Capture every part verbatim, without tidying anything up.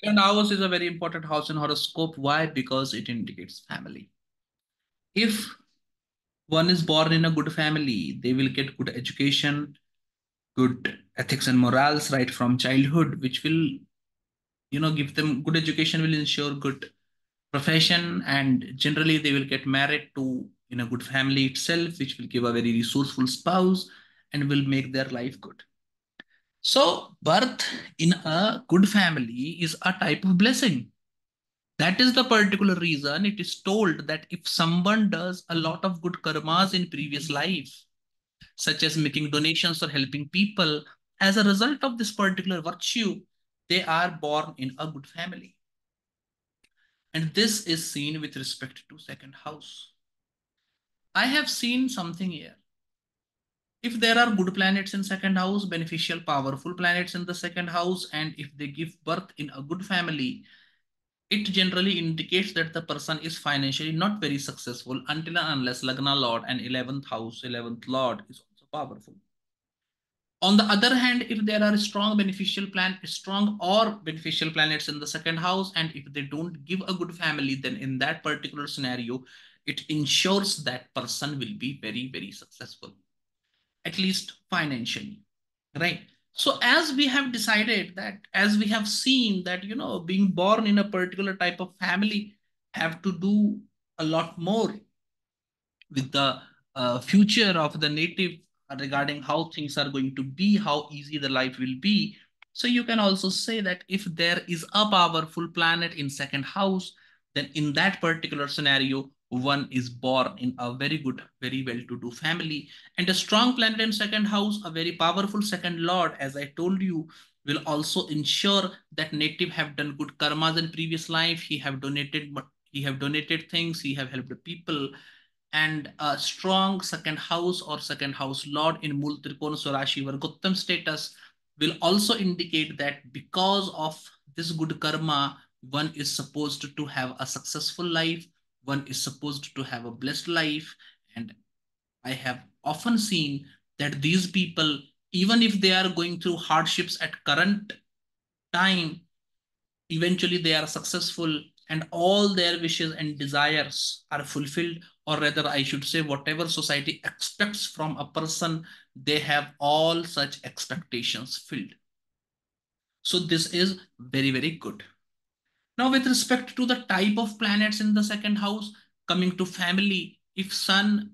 Second house is a very important house in horoscope. Why? Because it indicates family. If one is born in a good family, they will get good education, good ethics and morals right from childhood, which will, you know, give them good education, will ensure good profession, and generally they will get married to in a good family itself, which will give a very resourceful spouse and will make their life good. So birth in a good family is a type of blessing. That is the particular reason it is told that if someone does a lot of good karmas in previous life, such as making donations or helping people, as a result of this particular virtue, they are born in a good family. And this is seen with respect to second house. I have seen something here. If there are good planets in second house, beneficial, powerful planets in the second house, and if they give birth in a good family, it generally indicates that the person is financially not very successful until and unless Lagna Lord and eleventh house, eleventh Lord is also powerful. On the other hand, if there are strong beneficial plan, strong or beneficial planets in the second house, and if they don't give a good family, then in that particular scenario, it ensures that person will be very, very successful, at least financially, right? So as we have decided that, as we have seen that, you know, being born in a particular type of family have to do a lot more with the uh, future of the native regarding how things are going to be, how easy the life will be. So you can also say that if there is a powerful planet in second house, then in that particular scenario, one is born in a very good, very well-to-do family. And a strong planet in second house, a very powerful second lord, as I told you, will also ensure that native have done good karmas in previous life. He have donated, he have donated things, he have helped people. And a strong second house or second house lord in Mool Trikona Swarashi Vargottam status will also indicate that because of this good karma, one is supposed to have a successful life. One is supposed to have a blessed life. And I have often seen that these people, even if they are going through hardships at current time, eventually they are successful and all their wishes and desires are fulfilled, or rather I should say whatever society expects from a person, they have all such expectations filled. So this is very, very good. Now, with respect to the type of planets in the second house, coming to family, if Sun,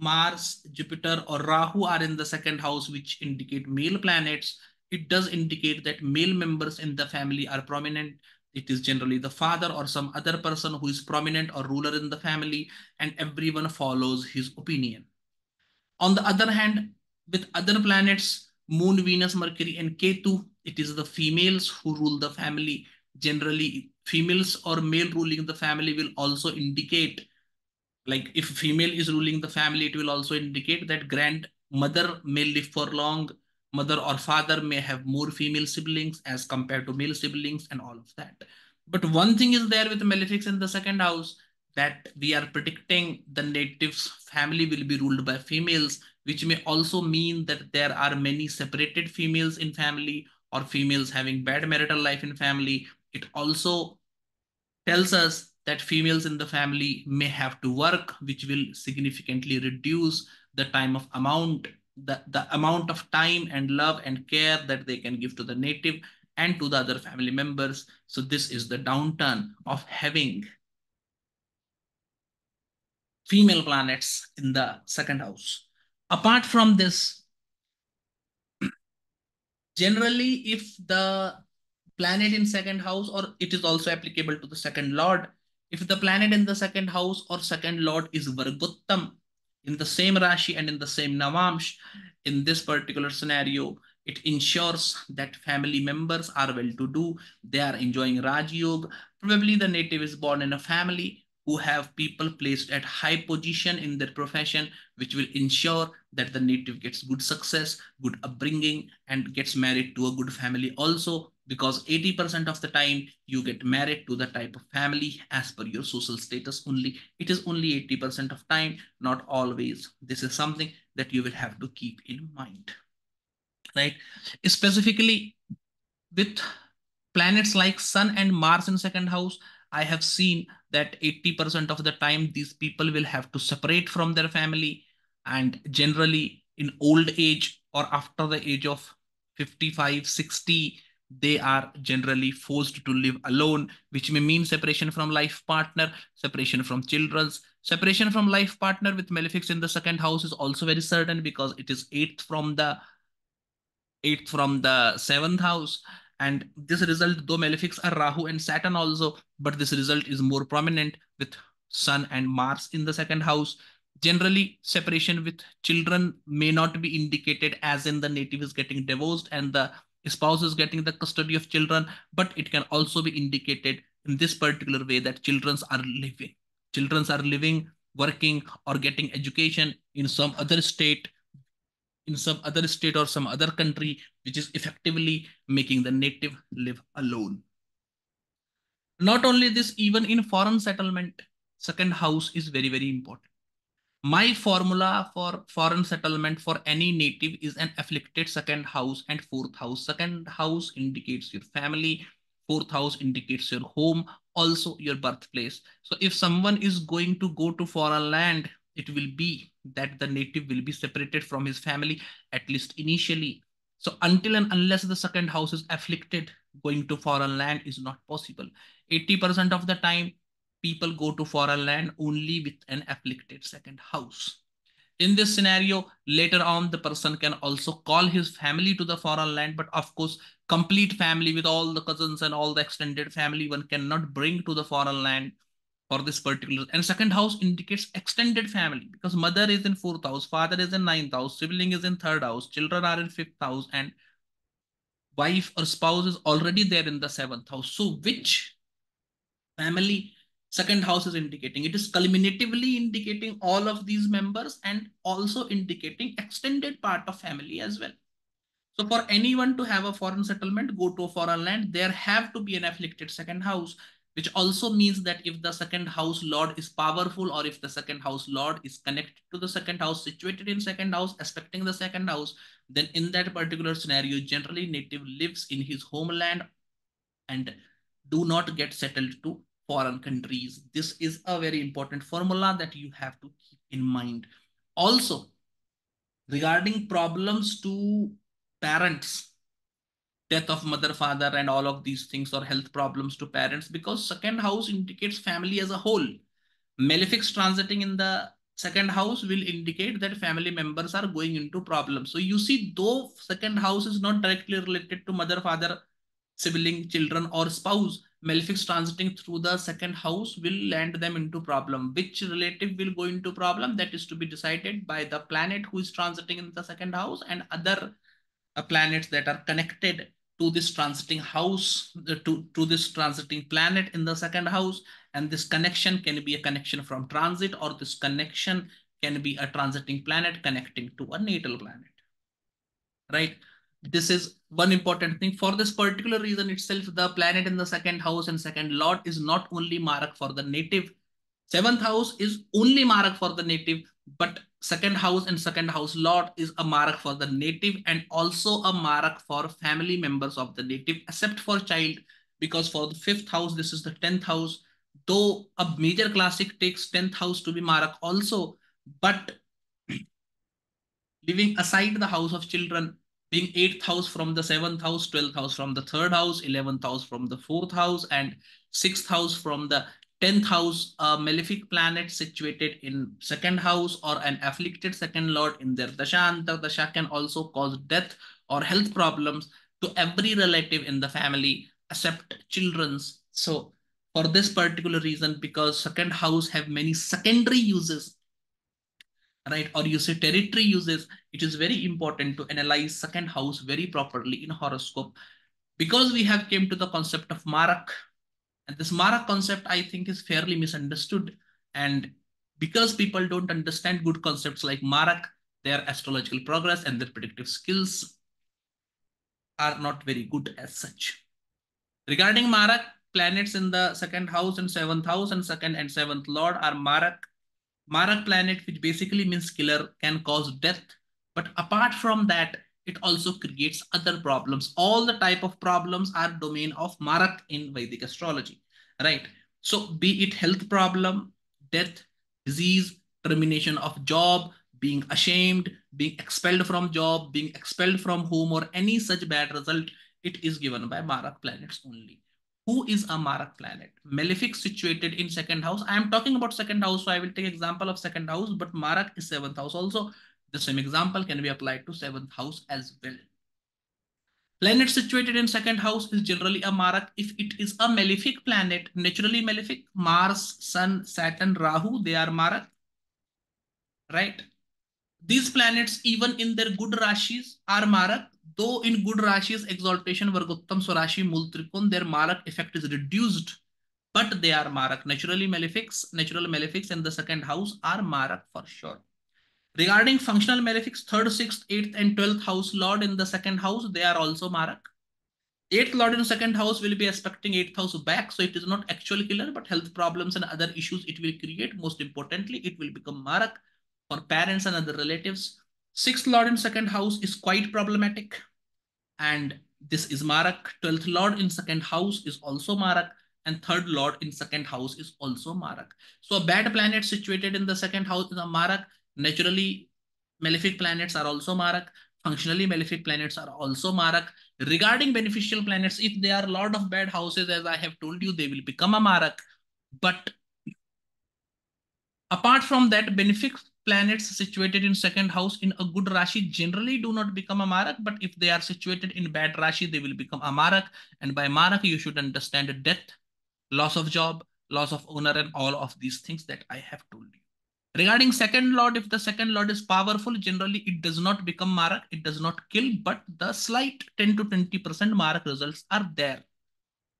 Mars, Jupiter or Rahu are in the second house, which indicate male planets, it does indicate that male members in the family are prominent. It is generally the father or some other person who is prominent or ruler in the family, and everyone follows his opinion. On the other hand, with other planets, Moon, Venus, Mercury and Ketu, it is the females who rule the family. Generally, females or male ruling the family will also indicate, like if female is ruling the family, it will also indicate that grandmother may live for long, mother or father may have more female siblings as compared to male siblings and all of that. But one thing is there with malefics in the second house, that we are predicting the native's family will be ruled by females, which may also mean that there are many separated females in family or females having bad marital life in family. It also tells us that females in the family may have to work, which will significantly reduce the time of amount, the, the amount of time and love and care that they can give to the native and to the other family members. So this is the downturn of having female planets in the second house. Apart from this, generally, if the planet in second house, or it is also applicable to the second lord, if the planet in the second house or second lord is Vargottam in the same Rashi and in the same Navamsh, in this particular scenario, it ensures that family members are well-to-do. They are enjoying Rajayoga. Probably the native is born in a family who have people placed at high position in their profession, which will ensure that the native gets good success, good upbringing, and gets married to a good family also, because eighty percent of the time you get married to the type of family as per your social status only. It is only eighty percent of time, not always. This is something that you will have to keep in mind, right? Specifically with planets like Sun and Mars in second house, I have seen that eighty percent of the time these people will have to separate from their family, and generally in old age or after the age of fifty-five, sixty, they are generally forced to live alone, which may mean separation from life partner, separation from children. Separation from life partner with malefics in the second house is also very certain because it is eighth from the eighth from the seventh house. And this result, though malefics are Rahu and Saturn also, but this result is more prominent with Sun and Mars in the second house. Generally, separation with children may not be indicated as in the native is getting divorced and the spouse is getting the custody of children, but it can also be indicated in this particular way that children are living. Children are living, working, or getting education in some other state, in some other state or some other country, which is effectively making the native live alone. Not only this, even in foreign settlement, second house is very, very important. My formula for foreign settlement for any native is an afflicted second house and fourth house. Second house indicates your family. Fourth house indicates your home, also your birthplace. So if someone is going to go to foreign land, it will be that the native will be separated from his family, at least initially. So until and unless the second house is afflicted, going to foreign land is not possible. eighty percent of the time, people go to foreign land only with an afflicted second house. In this scenario, later on, the person can also call his family to the foreign land. But of course, complete family with all the cousins and all the extended family, one cannot bring to the foreign land for this particular. And second house indicates extended family because mother is in fourth house, father is in ninth house, sibling is in third house, children are in fifth house, and wife or spouse is already there in the seventh house. So which family second house is indicating? It is culminatively indicating all of these members and also indicating extended part of family as well. So for anyone to have a foreign settlement, go to a foreign land, there have to be an afflicted second house, which also means that if the second house lord is powerful or if the second house lord is connected to the second house, situated in second house, aspecting the second house, then in that particular scenario, generally native lives in his homeland and do not get settled to foreign countries. This is a very important formula that you have to keep in mind. Also, regarding problems to parents, death of mother, father, and all of these things, or health problems to parents, because second house indicates family as a whole. Malefics transiting in the second house will indicate that family members are going into problems. So you see, though second house is not directly related to mother, father, sibling, children, or spouse, malefics transiting through the second house will land them into problem. Which relative will go into problem? That is to be decided by the planet who is transiting in the second house and other uh, planets that are connected to this transiting house, uh, to, to this transiting planet in the second house. And this connection can be a connection from transit, or this connection can be a transiting planet connecting to a natal planet, right? This is one important thing. For this particular reason itself, the planet in the second house and second lord is not only marak for the native. Seventh house is only marak for the native, but second house and second house lord is a marak for the native and also a marak for family members of the native, except for child, because for the fifth house, this is the tenth house, though a major classic takes tenth house to be marak also, but leaving aside the house of children, being eighth house from the seventh house, twelfth house from the third house, eleventh house from the fourth house, and sixth house from the tenth house, a malefic planet situated in second house or an afflicted second lord in their dasha, antar dasha can also cause death or health problems to every relative in the family except children's. So for this particular reason, because second house have many secondary uses, right, or you say territory uses, it is very important to analyze second house very properly in horoscope, because we have came to the concept of marak, and this marak concept I think is fairly misunderstood, and because people don't understand good concepts like marak, their astrological progress and their predictive skills are not very good as such. Regarding marak, planets in the second house and seventh house and second and seventh lord are marak. Marak planet, which basically means killer, can cause death. But apart from that, it also creates other problems. All the type of problems are domain of Marak in Vedic astrology, right? So be it health problem, death, disease, termination of job, being ashamed, being expelled from job, being expelled from home, or any such bad result, it is given by Marak planets only. Who is a Marak planet? Malefic situated in second house. I am talking about second house, so I will take example of second house, but Marak is seventh house also. The same example can be applied to seventh house as well. Planet situated in second house is generally a Marak. If it is a malefic planet, naturally malefic, Mars, Sun, Saturn, Rahu, they are Marak, right? These planets, even in their good Rashis, are Marak. Though in good Rashis, exaltation, Vargottam, Swarashi, Multrikon, their Marak effect is reduced, but they are Marak. Naturally malefics, natural malefics in the second house are Marak for sure. Regarding functional malefics, third, sixth, eighth, and twelfth house lord in the second house, they are also Marak. eighth lord in the second house will be expecting eighth house back, so it is not actual killer, but health problems and other issues it will create. Most importantly, it will become Marak for parents and other relatives. sixth lord in second house is quite problematic, and this is Marak. twelfth lord in second house is also Marak, and third lord in second house is also Marak. So a bad planet situated in the second house is a Marak. Naturally malefic planets are also Marak. Functionally malefic planets are also Marak. Regarding beneficial planets, if they are lord of bad houses, as I have told you, they will become a Marak. But apart from that, benefic planets situated in second house in a good Rashi generally do not become a Marak, but if they are situated in bad Rashi, they will become a Marak. And by Marak, you should understand death, loss of job, loss of honor, and all of these things that I have told you. Regarding second lord, if the second lord is powerful, generally it does not become Marak, it does not kill, but the slight ten to twenty percent Marak results are there,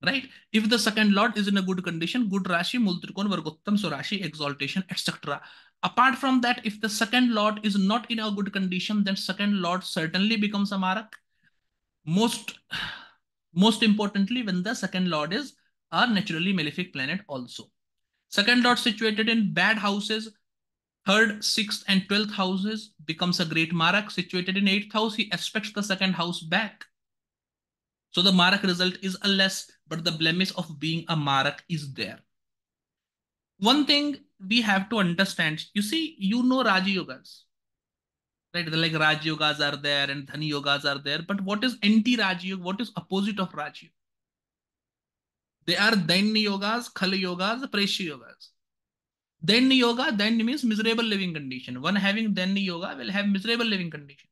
right? If the second lord is in a good condition, good Rashi, Multrikon, Vargottam, Surashi, exaltation, et cetera. Apart from that, if the second lord is not in a good condition, then second lord certainly becomes a Marak. Most, most importantly, when the second lord is a naturally malefic planet also. Second lord situated in bad houses, third, sixth and twelfth houses becomes a great Marak. Situated in eighth house, he aspects the second house back. So the Marak result is a less, but the blemish of being a Marak is there. One thing we have to understand, you see, you know Rajayogas, right? They're like Rajayogas are there and Dhana Yogas are there, but what is anti-Rajayoga? What is opposite of Rajayoga? They are Daini Yogas, Khala Yogas, Preshi Yogas. Daini Yoga, Daini means miserable living condition. One having Daini Yoga will have miserable living condition.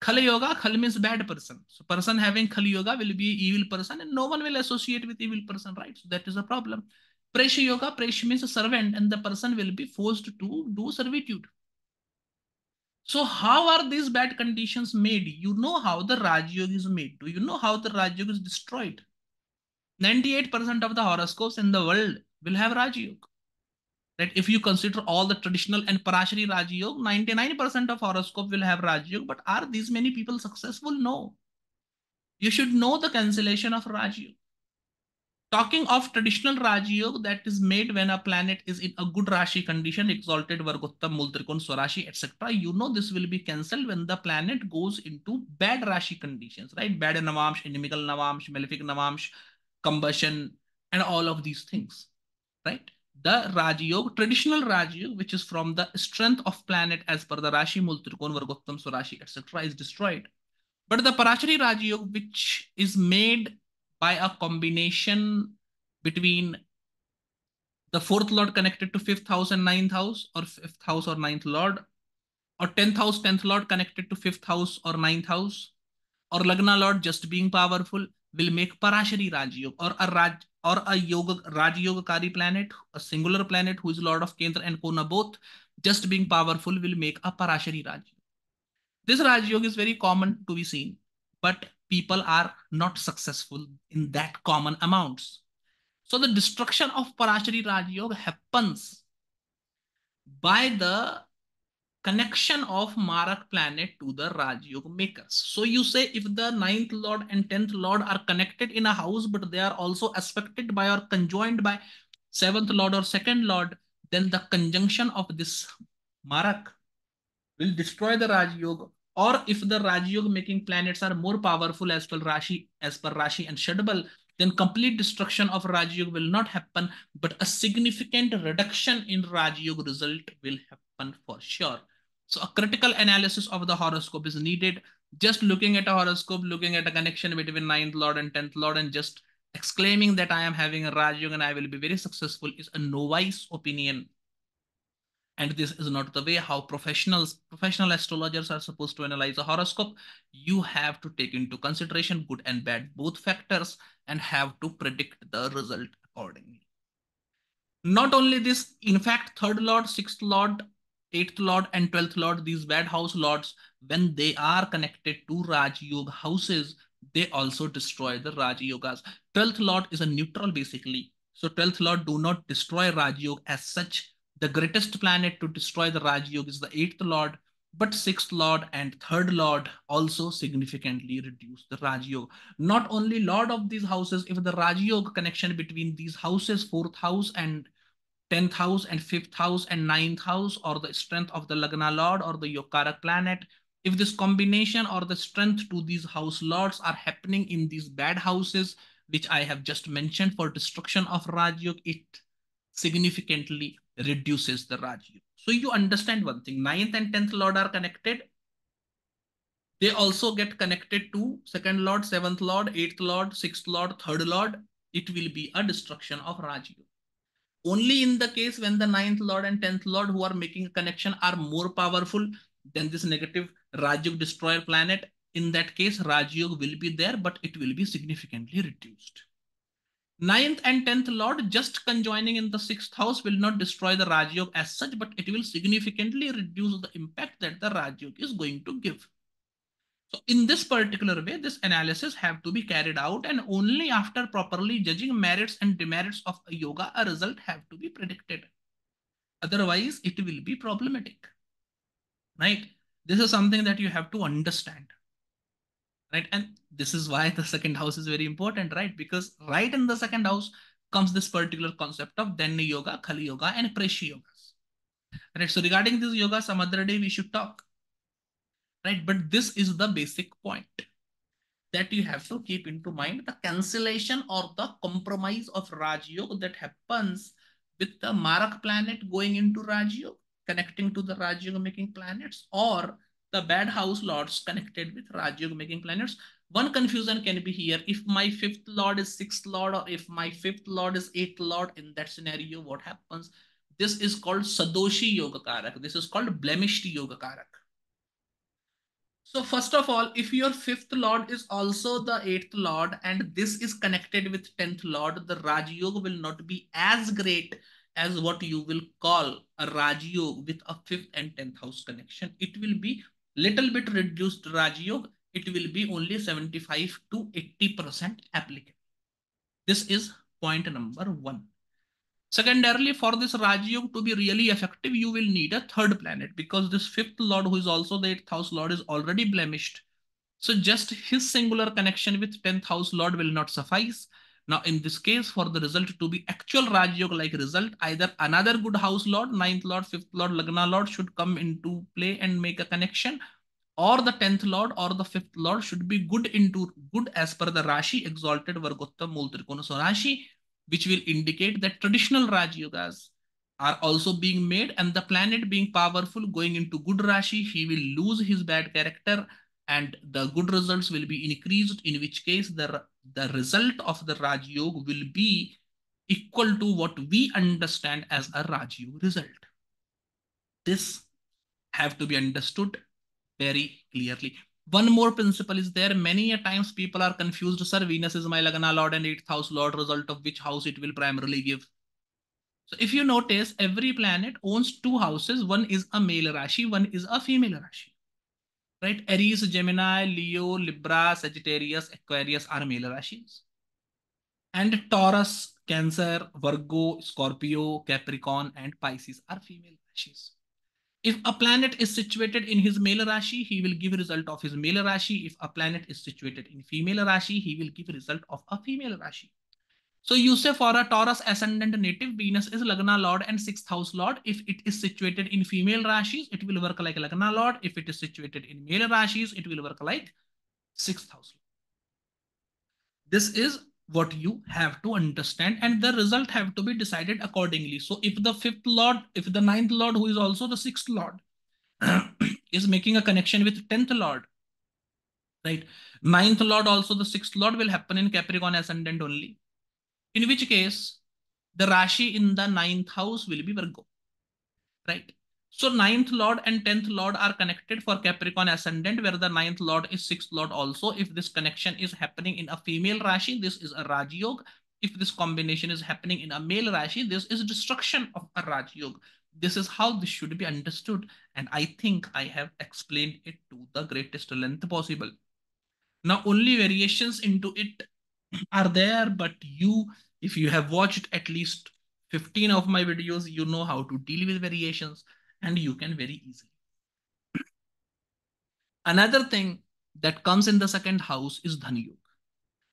Khala Yoga, Khala means bad person. So person having Khala Yoga will be evil person and no one will associate with evil person, right? So that is a problem. Preshi Yoga, Preshi means a servant, and the person will be forced to do servitude. So how are these bad conditions made? You know how the Rajayoga is made. Do you know how the Rajayoga is destroyed? ninety-eight percent of the horoscopes in the world will have Rajayoga. That if you consider all the traditional and Parashari Rajayoga, ninety-nine percent of horoscope will have Rajayoga. But are these many people successful? No. You should know the cancellation of Rajayoga. Talking of traditional Rajayoga, that is made when a planet is in a good Rashi condition, exalted, Vargottam, Multrikon, Swarashi, et cetera. You know this will be cancelled when the planet goes into bad Rashi conditions, right? Bad Navamsh, inimical Navamsh, malefic Navamsh, combustion, and all of these things, right? The Rajayoga, traditional Rajayoga, which is from the strength of planet as per the Rashi, Multrikon, Vargottam, Swarashi, et cetera, is destroyed. But the Parashari Rajayoga, which is made by a combination between the fourth lord connected to fifth house and ninth house, or fifth house or ninth lord, or tenth house, tenth lord connected to fifth house or ninth house, or Lagna lord just being powerful, will make Parashari Rajayoga, or a Raj or a Yoga Rajayogakari planet, a singular planet who is lord of Kendra and Kona both, just being powerful will make a Parashari Rajayoga. This Rajayoga is very common to be seen, but people are not successful in that common amounts. So the destruction of Parashari Rajayoga happens by the connection of Marak planet to the Rajayoga makers. So you say if the ninth lord and tenth lord are connected in a house, but they are also aspected by or conjoined by seventh lord or second lord, then the conjunction of this Marak will destroy the Rajayoga Or if the Rajayoga making planets are more powerful as per Rashi, as per Rashi and Shadbal, then complete destruction of Rajayoga will not happen, but a significant reduction in Rajayoga result will happen for sure. So a critical analysis of the horoscope is needed. Just looking at a horoscope, looking at a connection between ninth Lord and tenth Lord and just exclaiming that I am having a Rajayoga and I will be very successful is a novice opinion. And this is not the way how professionals, professional astrologers are supposed to analyze a horoscope. You have to take into consideration good and bad, both factors, and have to predict the result accordingly. Not only this, in fact, third Lord, sixth Lord, eighth Lord, and twelfth Lord, these bad house lords, when they are connected to Rajayoga houses, they also destroy the Rajayogas. twelfth Lord is a neutral basically. So twelfth Lord do not destroy Rajayoga as such. The greatest planet to destroy the Rajayoga is the eighth Lord, but sixth Lord and third Lord also significantly reduce the Rajayoga. Not only Lord of these houses, if the Rajayoga connection between these houses, fourth house and tenth house and fifth house and ninth house, or the strength of the Lagna Lord or the Yokarak planet, if this combination or the strength to these house lords are happening in these bad houses, which I have just mentioned for destruction of Rajayoga, it significantly reduces the Rajayoga. So you understand one thing, ninth and tenth Lord are connected. They also get connected to second Lord, seventh Lord, eighth Lord, sixth Lord, third Lord. It will be a destruction of Rajayoga. Only in the case when the ninth Lord and tenth Lord who are making a connection are more powerful than this negative Rajayoga destroyer planet. In that case, Rajayoga will be there, but it will be significantly reduced. ninth and tenth Lord just conjoining in the sixth house will not destroy the Rajayoga as such, but it will significantly reduce the impact that the Rajayoga is going to give. So in this particular way, this analysis have to be carried out, and only after properly judging merits and demerits of a yoga, a result have to be predicted. Otherwise, it will be problematic, right? This is something that you have to understand. Right. And this is why the second house is very important, right? Because right in the second house comes this particular concept of Dhana Yoga, Kali Yoga, and Preshi Yogas. Right. So regarding this yoga, some other day we should talk. Right. But this is the basic point that you have to keep into mind, the cancellation or the compromise of Rajayoga that happens with the Marak planet going into Rajayoga, connecting to the Rajayoga making planets, or the bad house lords connected with Rajayoga making planets. One confusion can be here. If my fifth Lord is sixth Lord, or if my fifth Lord is eighth Lord, in that scenario, what happens? This is called Sadoshi Yoga Karak. This is called blemished Yoga Karak. So first of all, if your fifth Lord is also the eighth Lord, and this is connected with tenth Lord, the Rajayoga will not be as great as what you will call a Rajayoga with a fifth and tenth house connection. It will be little bit reduced Rajayoga, it will be only seventy-five to eighty percent applicable. This is point number one. Secondarily, for this Rajayoga to be really effective, you will need a third planet, because this fifth Lord, who is also the eighth house Lord, is already blemished. So just his singular connection with tenth house Lord will not suffice. Now, in this case, for the result to be actual Rajayoga-like result, either another good house lord, ninth Lord, fifth Lord, Lagna Lord should come into play and make a connection, or the tenth Lord or the fifth Lord should be good into good as per the Rashi, exalted Vargottam Multrikona Sorashi, which will indicate that traditional Rajayogas are also being made, and the planet being powerful going into good Rashi, he will lose his bad character, and the good results will be increased, in which case the, the result of the Rajayoga will be equal to what we understand as a Rajayoga result. This have to be understood very clearly. One more principle is there. Many a times people are confused, sir, Venus is my Lagna Lord and eighth house Lord, result of which house it will primarily give. So if you notice, every planet owns two houses. One is a male Rashi, one is a female Rashi. Right, Aries, Gemini, Leo, Libra, Sagittarius, Aquarius are male Rashis. And Taurus, Cancer, Virgo, Scorpio, Capricorn and Pisces are female Rashis. If a planet is situated in his male Rashi, he will give a result of his male Rashi. If a planet is situated in female Rashi, he will give a result of a female Rashi. So you say for a Taurus ascendant native, Venus is Lagna Lord and sixth house Lord. If it is situated in female Rashis, it will work like Lagna Lord. If it is situated in male Rashis, it will work like sixth house Lord. This is what you have to understand, and the result have to be decided accordingly. So if the fifth Lord, if the ninth Lord, who is also the sixth Lord, is making a connection with tenth Lord, right? Ninth Lord, also the sixth Lord, will happen in Capricorn ascendant only. In which case, the Rashi in the ninth house will be Virgo, right? So ninth Lord and tenth Lord are connected for Capricorn ascendant, where the ninth Lord is sixth Lord also. If this connection is happening in a female Rashi, this is a Rajayoga. If this combination is happening in a male Rashi, this is destruction of a Rajayoga. This is how this should be understood. And I think I have explained it to the greatest length possible. Now, only variations into it are there, but you, if you have watched at least fifteen of my videos, you know how to deal with variations. And you can very easily. Another thing that comes in the second house is Dhana Yoga.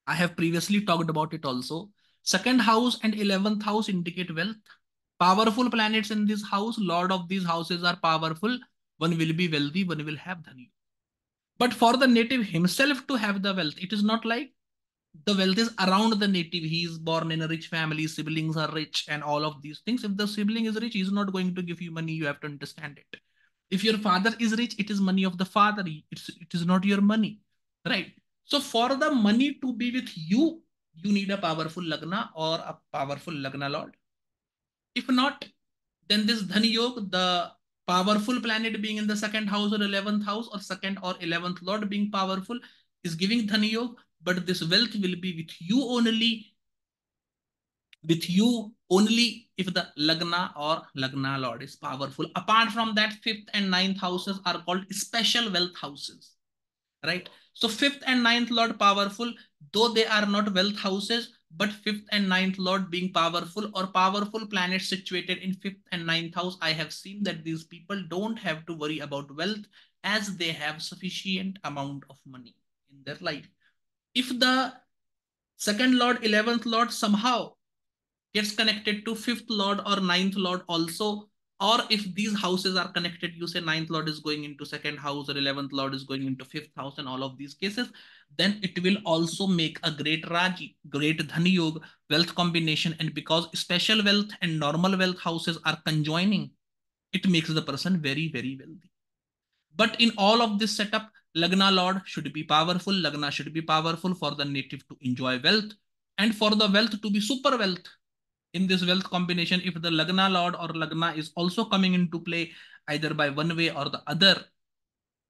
I have previously talked about it also. Second house and eleventh house indicate wealth. Powerful planets in this house, lord of these houses are powerful. One will be wealthy, one will have Dhana Yoga. But for the native himself to have the wealth, it is not like the wealth is around the native. He is born in a rich family, siblings are rich and all of these things. If the sibling is rich, he is not going to give you money. You have to understand it. If your father is rich, it is money of the father. It's, it is not your money, right? So for the money to be with you, you need a powerful Lagna or a powerful Lagna Lord. If not, then this Dhana Yoga, the powerful planet being in the second house or eleventh house, or second or eleventh Lord being powerful, is giving Dhana Yoga. But this wealth will be with you only, with you only if the Lagna or Lagna Lord is powerful. Apart from that, fifth and ninth houses are called special wealth houses, right? So fifth and ninth Lord powerful, though they are not wealth houses, but fifth and ninth Lord being powerful, or powerful planets situated in fifth and ninth house, I have seen that these people don't have to worry about wealth as they have sufficient amount of money in their life. If the second Lord, eleventh Lord somehow gets connected to fifth Lord or ninth Lord also, or if these houses are connected, you say ninth Lord is going into second house or eleventh Lord is going into fifth house and all of these cases, then it will also make a great Raji, great Dhana Yoga wealth combination. And because special wealth and normal wealth houses are conjoining, it makes the person very, very wealthy. But in all of this setup, Lagna Lord should be powerful. Lagna should be powerful for the native to enjoy wealth, and for the wealth to be super wealth. In this wealth combination, if the Lagna Lord or Lagna is also coming into play, either by one way or the other,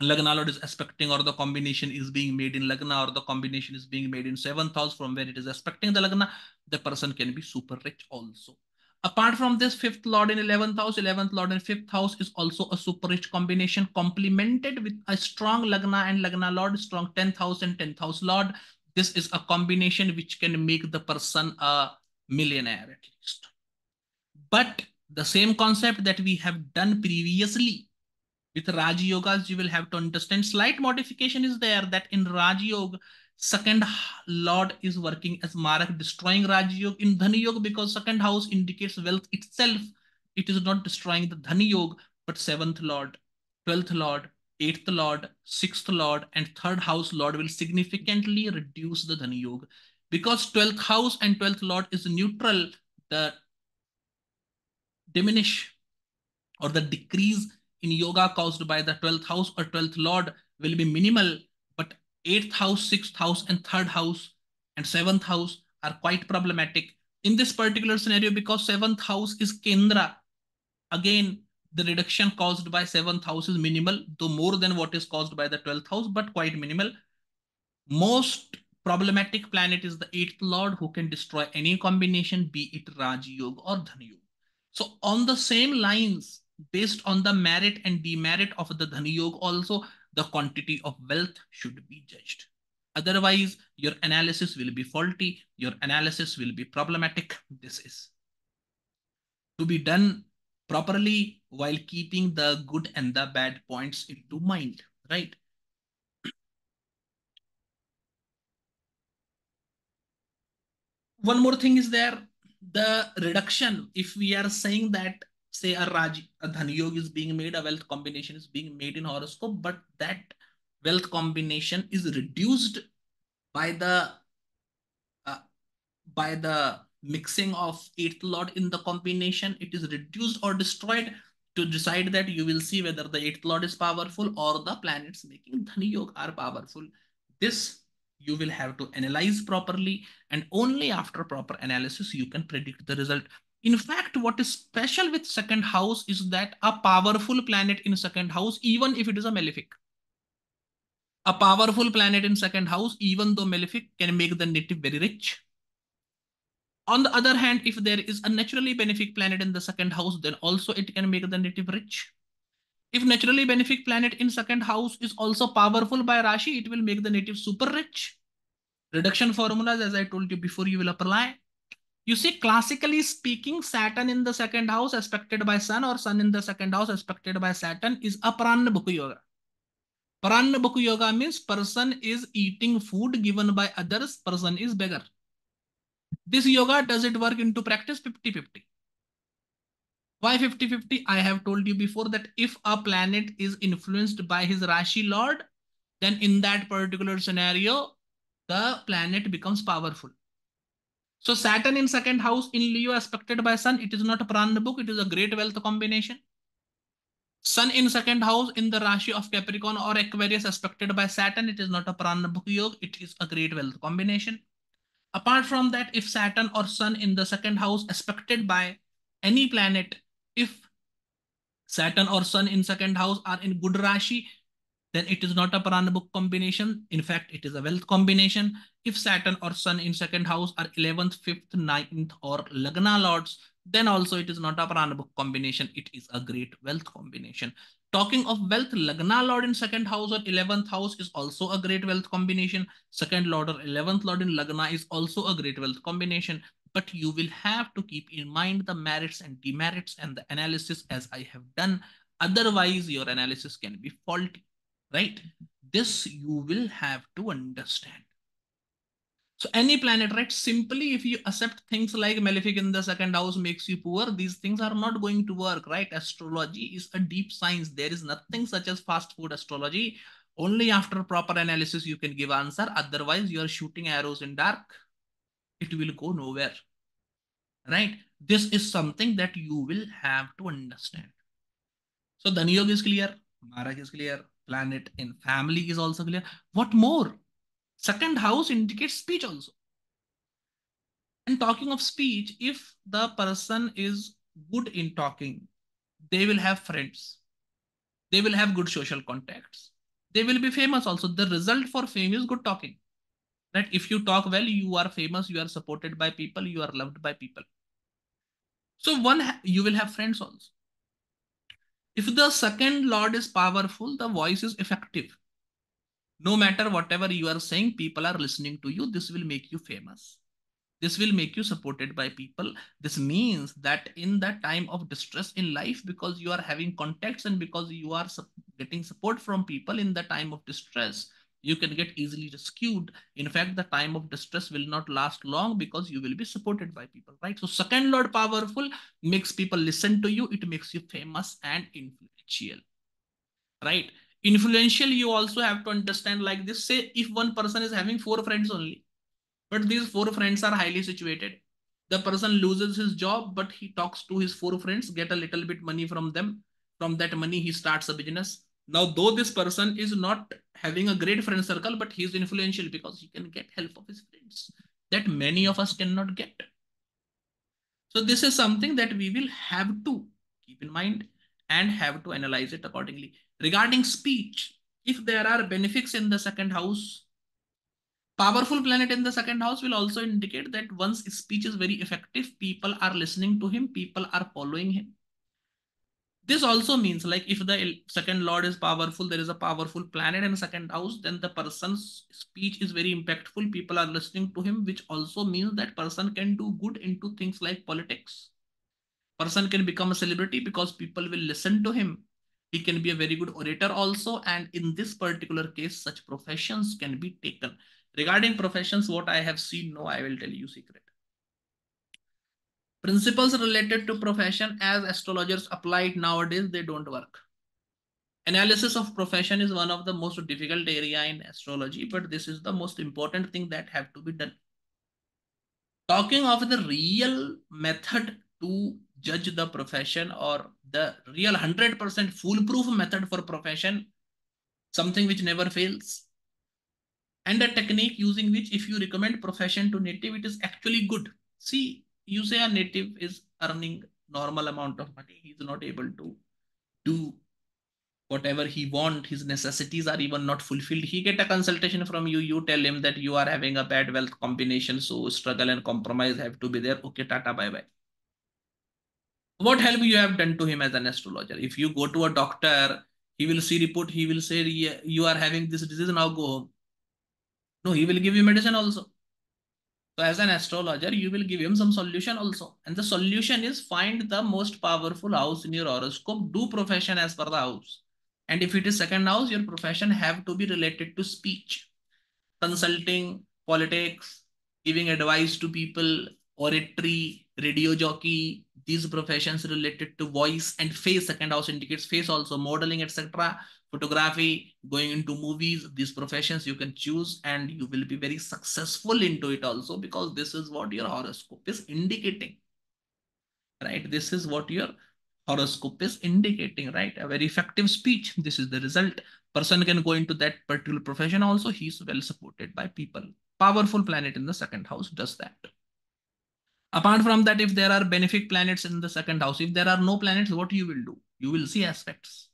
Lagna Lord is aspecting, or the combination is being made in Lagna, or the combination is being made in seventh house from where it is aspecting the Lagna, the person can be super rich also. Apart from this, fifth Lord in eleventh house, eleventh Lord in fifth house is also a super rich combination, complemented with a strong Lagna and Lagna Lord, strong tenth house and tenth house Lord. This is a combination which can make the person a millionaire at least. But the same concept that we have done previously with Rajayogas, you will have to understand slight modification is there, that in Rajayoga, second Lord is working as Marak, destroying Rajayoga. In Dhana Yoga, because second house indicates wealth itself, it is not destroying the Dhana Yoga, but seventh Lord, twelfth Lord, eighth Lord, sixth Lord and third house Lord will significantly reduce the Dhana Yoga. Because twelfth house and twelfth Lord is neutral, the diminish or the decrease in yoga caused by the twelfth house or twelfth Lord will be minimal. eighth house, sixth house and third house and seventh house are quite problematic in this particular scenario, because seventh house is Kendra. Again, the reduction caused by seventh house is minimal, though more than what is caused by the twelfth house, but quite minimal. Most problematic planet is the eighth Lord, who can destroy any combination, be it Rajayoga or Dhana Yoga. So on the same lines, based on the merit and demerit of the Dhana Yoga also, the quantity of wealth should be judged. Otherwise, your analysis will be faulty. Your analysis will be problematic. This is to be done properly while keeping the good and the bad points into mind, right? one more thing is there, the reduction. If we are saying that, say a Raj, a Dhana Yoga is being made, a wealth combination is being made in horoscope, but that wealth combination is reduced by the uh, by the mixing of eighth lord in the combination. It is reduced or destroyed to decide that you will see whether the eighth lord is powerful or the planets making Dhana Yoga are powerful. This you will have to analyze properly, and only after proper analysis you can predict the result. In fact, what is special with second house is that a powerful planet in second house, even if it is a malefic, a powerful planet in second house, even though malefic, can make the native very rich. On the other hand, if there is a naturally benefic planet in the second house, then also it can make the native rich. If naturally benefic planet in second house is also powerful by Rashi, it will make the native super rich. Reduction formulas, as I told you before, you will apply. You see, classically speaking, Saturn in the second house aspected by Sun, or Sun in the second house aspected by Saturn, is a Pranabhuku Yoga. Pranabhuku Yoga means person is eating food given by others, person is beggar. This yoga, does it work into practice? fifty fifty. Why fifty fifty? I have told you before that if a planet is influenced by his Rashi Lord, then in that particular scenario, the planet becomes powerful. So Saturn in second house in Leo aspected by Sun, it is not a Pranabhuku, it is a great wealth combination. Sun in second house in the Rashi of Capricorn or Aquarius aspected by Saturn, it is not a Pranabhuku Yoga, it is a great wealth combination. Apart from that, if Saturn or Sun in the second house aspected by any planet, if Saturn or Sun in second house are in good Rashi, then it is not a Pranabhuku combination. In fact, it is a wealth combination. If Saturn or Sun in second house are eleventh, fifth, ninth or Lagna lords, then also it is not a Pranabhuku combination. It is a great wealth combination. Talking of wealth, Lagna lord in second house or eleventh house is also a great wealth combination. Second lord or eleventh lord in Lagna is also a great wealth combination. But you will have to keep in mind the merits and demerits and the analysis as I have done. Otherwise, your analysis can be faulty. Right? This you will have to understand. So any planet, right? Simply if you accept things like malefic in the second house makes you poor, these things are not going to work, right? Astrology is a deep science. There is nothing such as fast food astrology. Only after proper analysis you can give answer. Otherwise, you are shooting arrows in dark. It will go nowhere, right? This is something that you will have to understand. So Dhana Yoga is clear. Maharaj is clear. Planet in family is also clear. What more? Second house indicates speech also. And talking of speech, if the person is good in talking, they will have friends. They will have good social contacts. They will be famous also. The result for fame is good talking. That if you talk well, you are famous, you are supported by people, you are loved by people. So one, you will have friends also. If the second lord is powerful, the voice is effective. No matter whatever you are saying, people are listening to you. This will make you famous. This will make you supported by people. This means that in the time of distress in life, because you are having contacts and because you are getting support from people in the time of distress, you can get easily rescued. In fact, the time of distress will not last long because you will be supported by people, right? So second lord powerful makes people listen to you. It makes you famous and influential, right? Influential, you also have to understand like this. Say if one person is having four friends only, but these four friends are highly situated. The person loses his job, but he talks to his four friends, get a little bit money from them. From that money, he starts a business. Now, though this person is not having a great friend circle, but he's influential because he can get help of his friends that many of us cannot get. So this is something that we will have to keep in mind and have to analyze it accordingly. Regarding speech, if there are benefics in the second house, powerful planet in the second house will also indicate that once his speech is very effective, people are listening to him, people are following him. This also means like if the second lord is powerful, there is a powerful planet in second house, then the person's speech is very impactful. People are listening to him, which also means that person can do good into things like politics. Person can become a celebrity because people will listen to him. He can be a very good orator also. And in this particular case, such professions can be taken. Regarding professions, what I have seen, no, I will tell you secret. Principles related to profession as astrologers apply it nowadays, they don't work. Analysis of profession is one of the most difficult area in astrology, but this is the most important thing that have to be done. Talking of the real method to judge the profession, or the real one hundred percent foolproof method for profession, something which never fails, and a technique using which if you recommend profession to native, it is actually good. See, you say a native is earning normal amount of money. He's not able to do whatever he wants. His necessities are even not fulfilled. He get a consultation from you. You tell him that you are having a bad wealth combination. So struggle and compromise have to be there. Okay, tata, bye-bye. What help you have done to him as an astrologer? If you go to a doctor, he will see report. He will say, yeah, you are having this disease. Now go home. No, he will give you medicine also. So as an astrologer, you will give him some solution also. And the solution is find the most powerful house in your horoscope. Do profession as per the house. And if it is second house, your profession have to be related to speech, consulting, politics, giving advice to people, oratory, radio jockey, these professions related to voice and face. Second house indicates face also, modeling, et cetera. Photography, going into movies, these professions you can choose and you will be very successful into it also, because this is what your horoscope is indicating, right? This is what your horoscope is indicating, right? A very effective speech. This is the result. Person can go into that particular profession also. He's well supported by people. Powerful planet in the second house does that. Apart from that, if there are benefic planets in the second house, if there are no planets, what you will do? You will see aspects.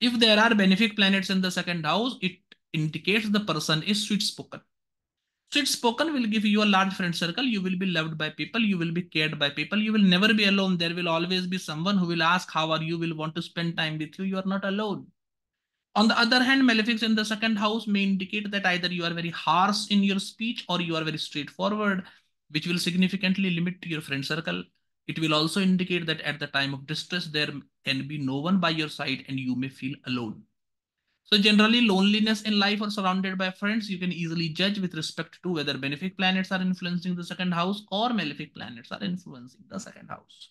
If there are benefic planets in the second house, it indicates the person is sweet spoken. Sweet spoken will give you a large friend circle. You will be loved by people. You will be cared by people. You will never be alone. There will always be someone who will ask, how are you? Will want to spend time with you. You are not alone. On the other hand, malefics in the second house may indicate that either you are very harsh in your speech or you are very straightforward, which will significantly limit your friend circle. It will also indicate that at the time of distress, there can be no one by your side and you may feel alone. So generally, loneliness in life or surrounded by friends, you can easily judge with respect to whether benefic planets are influencing the second house or malefic planets are influencing the second house.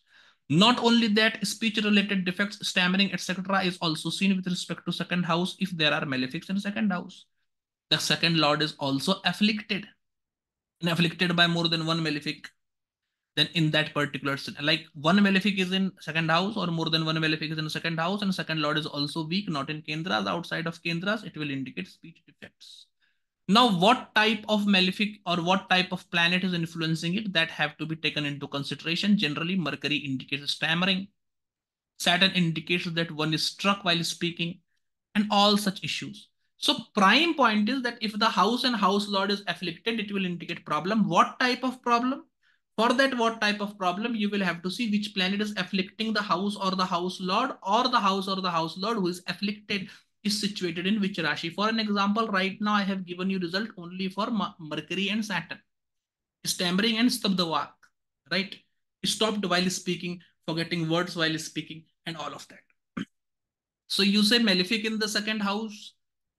Not only that, speech-related defects, stammering, et cetera is also seen with respect to second house if there are malefics in second house. The second lord is also afflicted, and afflicted by more than one malefic. Then in that particular, like one malefic is in second house or more than one malefic is in second house, and second lord is also weak, not in Kendras, outside of Kendras, it will indicate speech defects. Now, what type of malefic or what type of planet is influencing it, that have to be taken into consideration. Generally, Mercury indicates stammering. Saturn indicates that one is struck while speaking and all such issues. So prime point is that if the house and house lord is afflicted, it will indicate problem. What type of problem? For that, what type of problem, you will have to see which planet is afflicting the house or the house lord, or the house or the house lord who is afflicted is situated in which Rashi. For an example, right now I have given you result only for Mercury and Saturn. Stammering and stabdavak, right? Stopped while speaking, forgetting words while speaking and all of that. So you say malefic in the second house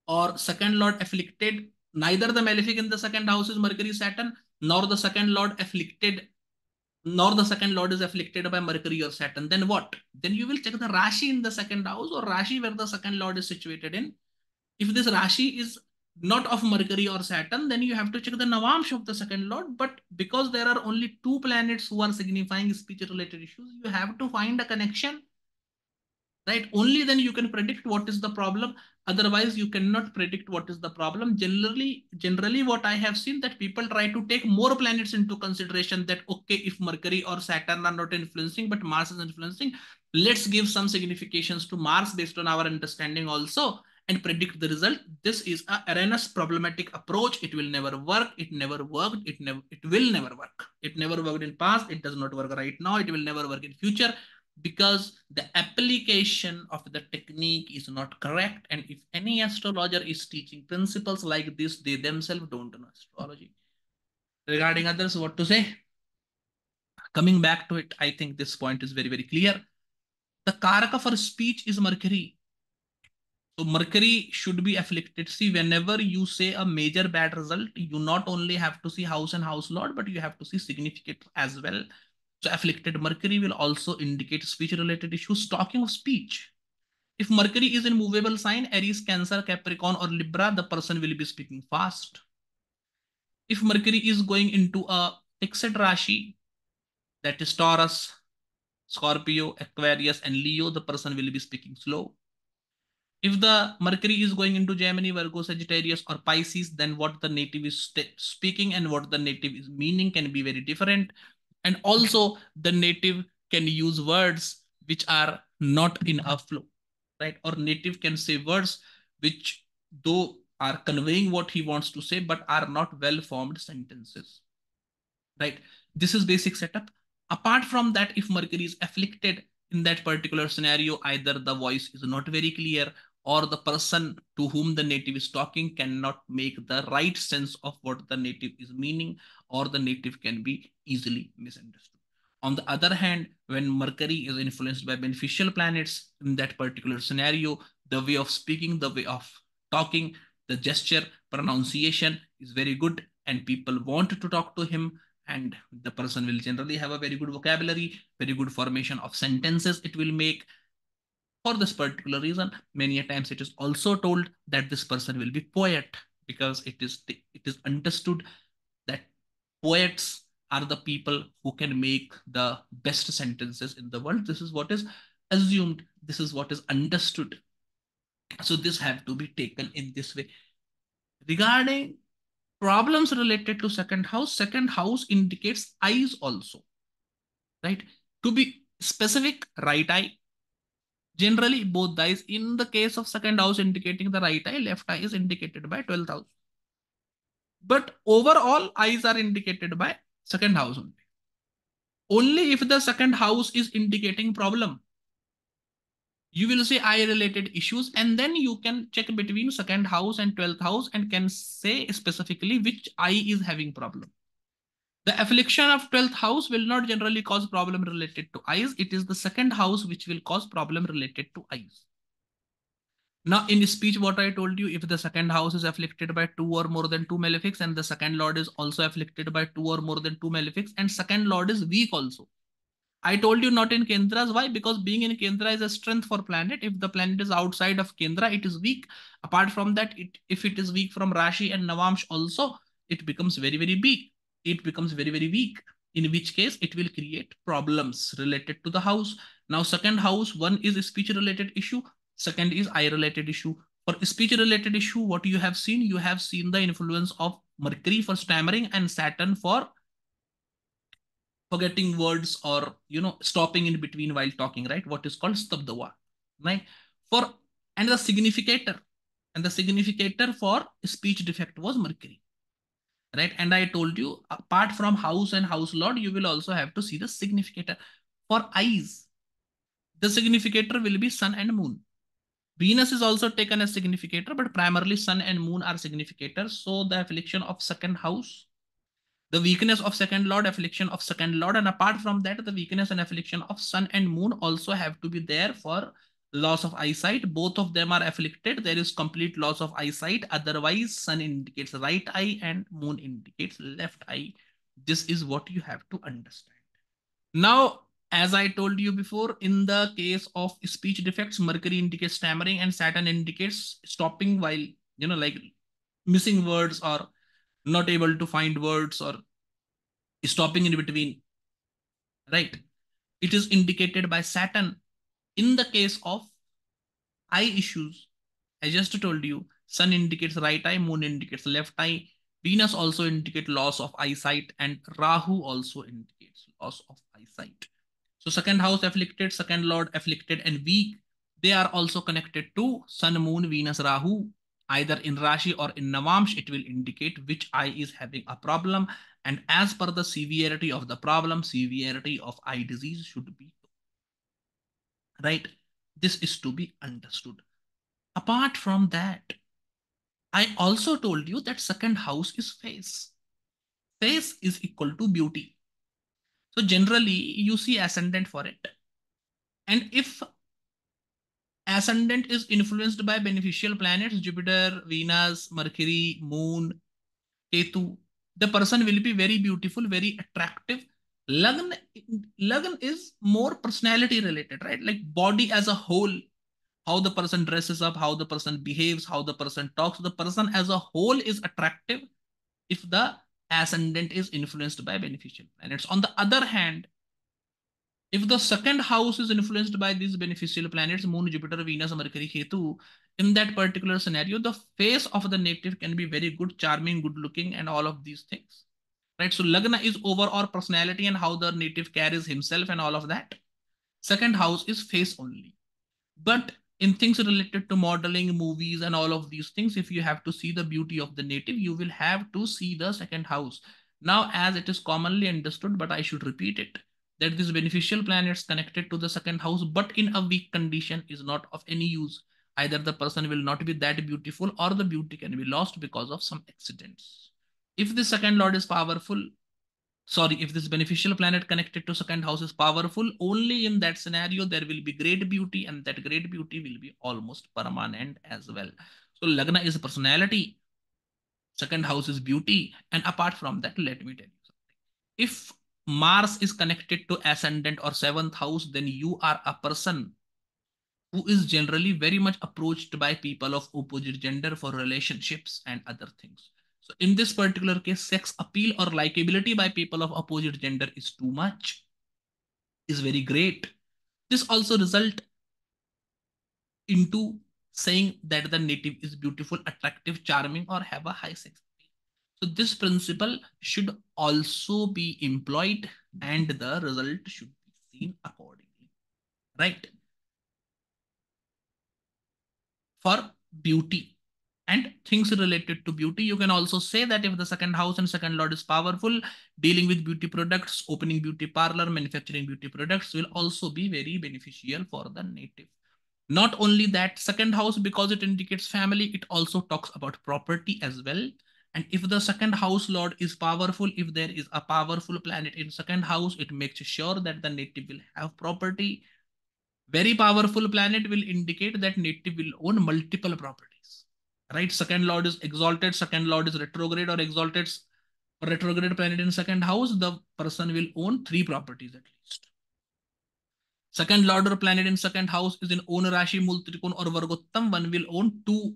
or second lord afflicted. Neither the malefic in the second house is Mercury, Saturn, nor the second lord afflicted, nor the second lord is afflicted by Mercury or Saturn. Then what? Then you will check the Rashi in the second house or Rashi where the second lord is situated in. If this Rashi is not of Mercury or Saturn, then you have to check the Navamsh of the second lord. But because there are only two planets who are signifying speech-related issues, you have to find a connection. Right? Only then you can predict what is the problem. Otherwise, you cannot predict what is the problem. Generally, generally, what I have seen that people try to take more planets into consideration that, okay, if Mercury or Saturn are not influencing, but Mars is influencing, let's give some significations to Mars based on our understanding also and predict the result. This is a erroneous problematic approach. It will never work. It never worked. It never, it will never work. It never worked in past. It does not work right now. It will never work in future. Because the application of the technique is not correct. And if any astrologer is teaching principles like this, they themselves don't know astrology. Regarding others, what to say? Coming back to it, I think this point is very, very clear. The karaka for speech is Mercury. So Mercury should be afflicted. See, whenever you say a major bad result, you not only have to see house and house lord, but you have to see significant as well. So afflicted Mercury will also indicate speech-related issues. Talking of speech, if Mercury is in movable sign, Aries, Cancer, Capricorn or Libra, the person will be speaking fast. If Mercury is going into a fixed Rashi, that is Taurus, Scorpio, Aquarius and Leo, the person will be speaking slow. If the Mercury is going into Gemini, Virgo, Sagittarius or Pisces, then what the native is speaking and what the native is meaning can be very different. And also the native can use words which are not in a flow, right? Or native can say words which though are conveying what he wants to say, but are not well-formed sentences, right? This is basic setup. Apart from that, if Mercury is afflicted in that particular scenario, either the voice is not very clear or the person to whom the native is talking cannot make the right sense of what the native is meaning, or the native can be easily misunderstood. On the other hand, when Mercury is influenced by beneficial planets, in that particular scenario, the way of speaking, the way of talking, the gesture, pronunciation is very good and people want to talk to him, and the person will generally have a very good vocabulary, very good formation of sentences it will make. For this particular reason, many a times it is also told that this person will be poet, because it is, it is understood that poets are the people who can make the best sentences in the world. This is what is assumed. This is what is understood. So this have to be taken in this way. Regarding problems related to second house, second house indicates eyes also, right? To be specific, right eye. Generally, both eyes. In the case of second house indicating the right eye, left eye is indicated by twelfth house. But overall, eyes are indicated by second house only. Only if the second house is indicating problem, you will say eye related issues, and then you can check between second house and twelfth house and can say specifically which eye is having problem. The affliction of twelfth house will not generally cause problem related to eyes. It is the second house which will cause problem related to eyes. Now in speech, what I told you, if the second house is afflicted by two or more than two malefics, and the second lord is also afflicted by two or more than two malefics, and second lord is weak also. I told you not in Kendras. Why? Because being in Kendra is a strength for planet. If the planet is outside of Kendra, it is weak. Apart from that, it, if it is weak from Rashi and Navamsh also, it becomes very, very weak. It becomes very, very weak, in which case it will create problems related to the house. Now, second house, one is speech-related issue, second is eye-related issue. For speech-related issue, what you have seen, you have seen the influence of Mercury for stammering and Saturn for forgetting words or, you know, stopping in between while talking, right? What is called stabdava, right? For, and the significator, and the significator for speech defect was Mercury. Right. And I told you, apart from house and house lord, you will also have to see the significator. For eyes, the significator will be sun and moon. Venus is also taken as significator, but primarily sun and moon are significators. So the affliction of second house, the weakness of second lord, affliction of second lord. And apart from that, the weakness and affliction of sun and moon also have to be there for loss of eyesight. Both of them are afflicted. There is complete loss of eyesight. Otherwise, sun indicates right eye and moon indicates left eye. This is what you have to understand. Now, as I told you before, in the case of speech defects, Mercury indicates stammering and Saturn indicates stopping while, you know, like missing words or not able to find words or stopping in between, right? It is indicated by Saturn. In the case of eye issues, I just told you, sun indicates right eye, moon indicates left eye, Venus also indicates loss of eyesight, and Rahu also indicates loss of eyesight. So second house afflicted, second lord afflicted and weak, they are also connected to sun, moon, Venus, Rahu. Either in Rashi or in Navamsh, it will indicate which eye is having a problem, and as per the severity of the problem, severity of eye disease should be, right? This is to be understood. Apart from that, I also told you that second house is face. Face is equal to beauty. So generally you see ascendant for it. And if ascendant is influenced by beneficial planets, Jupiter, Venus, Mercury, Moon, Ketu, the person will be very beautiful, very attractive. Lagn, lagn is more personality related, right? Like body as a whole, how the person dresses up, how the person behaves, how the person talks. The person as a whole is attractive if the ascendant is influenced by beneficial planets. On the other hand, if the second house is influenced by these beneficial planets, Moon, Jupiter, Venus, Mercury, Ketu, in that particular scenario, the face of the native can be very good, charming, good looking, and all of these things, right? So Lagna is overall personality and how the native carries himself and all of that. Second house is face only. But in things related to modeling, movies, and all of these things, if you have to see the beauty of the native, you will have to see the second house. Now, as it is commonly understood, but I should repeat it, that these beneficial planets connected to the second house, but in a weak condition, is not of any use. Either the person will not be that beautiful or the beauty can be lost because of some accidents. If the second lord is powerful, sorry, if this beneficial planet connected to second house is powerful, only in that scenario, there will be great beauty, and that great beauty will be almost permanent as well. So Lagna is personality, second house is beauty. And apart from that, let me tell you something. If Mars is connected to ascendant or seventh house, then you are a person who is generally very much approached by people of opposite gender for relationships and other things. So in this particular case, sex appeal or likability by people of opposite gender is too much, is very great. This also result into saying that the native is beautiful, attractive, charming, or have a high sex. So this principle should also be employed and the result should be seen accordingly, right? For beauty and things related to beauty, you can also say that if the second house and second lord is powerful, dealing with beauty products, opening beauty parlor, manufacturing beauty products will also be very beneficial for the native. Not only that, second house, because it indicates family, it also talks about property as well. And if the second house lord is powerful, if there is a powerful planet in second house, it makes sure that the native will have property. Very powerful planet will indicate that native will own multiple properties, right? Second lord is exalted, second lord is retrograde or exalted or retrograde planet in second house, the person will own three properties at least. Second lord or planet in second house is in own Rashi, Mool, Trikon or Vargottam, one will own two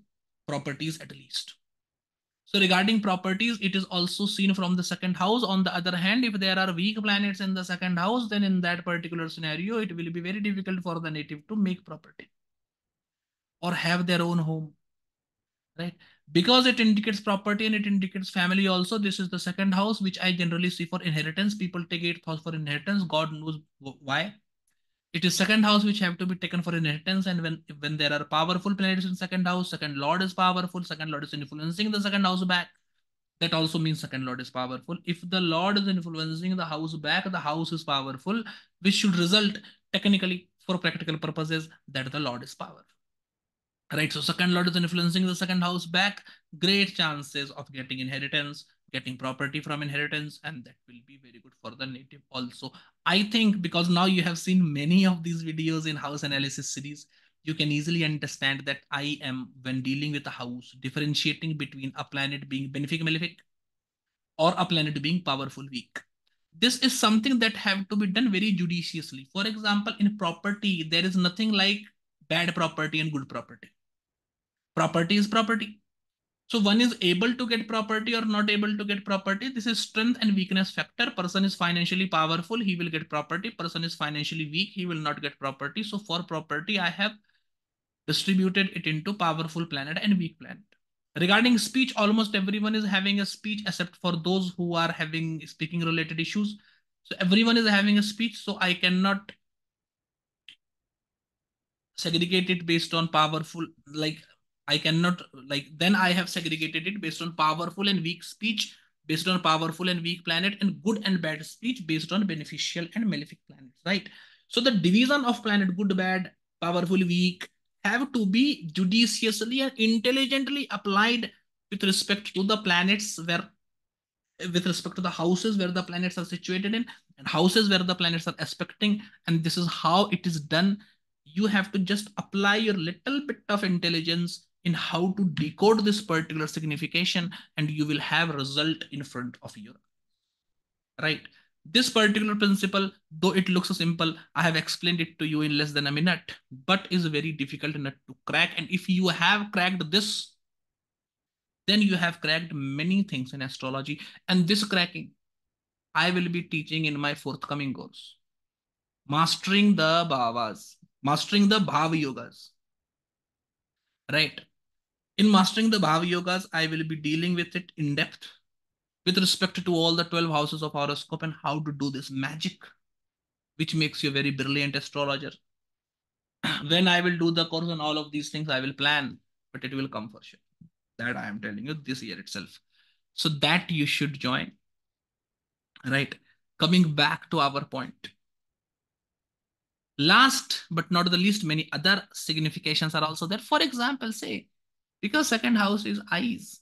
properties at least. So regarding properties, it is also seen from the second house. On the other hand, if there are weak planets in the second house, then in that particular scenario, it will be very difficult for the native to make property or have their own home, right? Because it indicates property and it indicates family also. This is the second house, which I generally see for inheritance. People take eighth house for inheritance. God knows why. It is second house which have to be taken for inheritance, and when, when there are powerful planets in second house, second lord is powerful, second lord is influencing the second house back. That also means second lord is powerful. If the lord is influencing the house back, the house is powerful, which should result technically for practical purposes that the lord is powerful. Right, so second lord is influencing the second house back, great chances of getting inheritance, getting property from inheritance, and that will be very good for the native also. I think because now you have seen many of these videos in house analysis series, you can easily understand that I am, when dealing with a house, differentiating between a planet being benefic malefic or a planet being powerful weak. This is something that have to be done very judiciously. For example, in property, there is nothing like bad property and good property. Property is property. So one is able to get property or not able to get property. This is strength and weakness factor. Person is financially powerful, he will get property. Person is financially weak, he will not get property. So for property, I have distributed it into powerful planet and weak planet. Regarding speech, almost everyone is having a speech except for those who are having speaking related issues. So everyone is having a speech. So I cannot segregate it based on powerful, like, I cannot, like, then I have segregated it based on powerful and weak speech, based on powerful and weak planet, and good and bad speech based on beneficial and malefic planets, right? So the division of planet, good, bad, powerful, weak, have to be judiciously and intelligently applied with respect to the planets where, with respect to the houses where the planets are situated in, and houses where the planets are aspecting, and this is how it is done. You have to just apply your little bit of intelligence in how to decode this particular signification, and you will have result in front of you, right? This particular principle, though it looks so simple, I have explained it to you in less than a minute, but is a very difficult nut to crack. And if you have cracked this, then you have cracked many things in astrology. And this cracking, I will be teaching in my forthcoming course. Mastering the Bhavas, mastering the Bhava Yogas, right? In mastering the Bhava Yogas, I will be dealing with it in depth with respect to all the twelve houses of horoscope and how to do this magic, which makes you a very brilliant astrologer. When I will do the course on all of these things, I will plan, but it will come for sure. That I am telling you this year itself. So that you should join, right? Coming back to our point. Last but not the least, many other significations are also there. For example, say, because second house is eyes,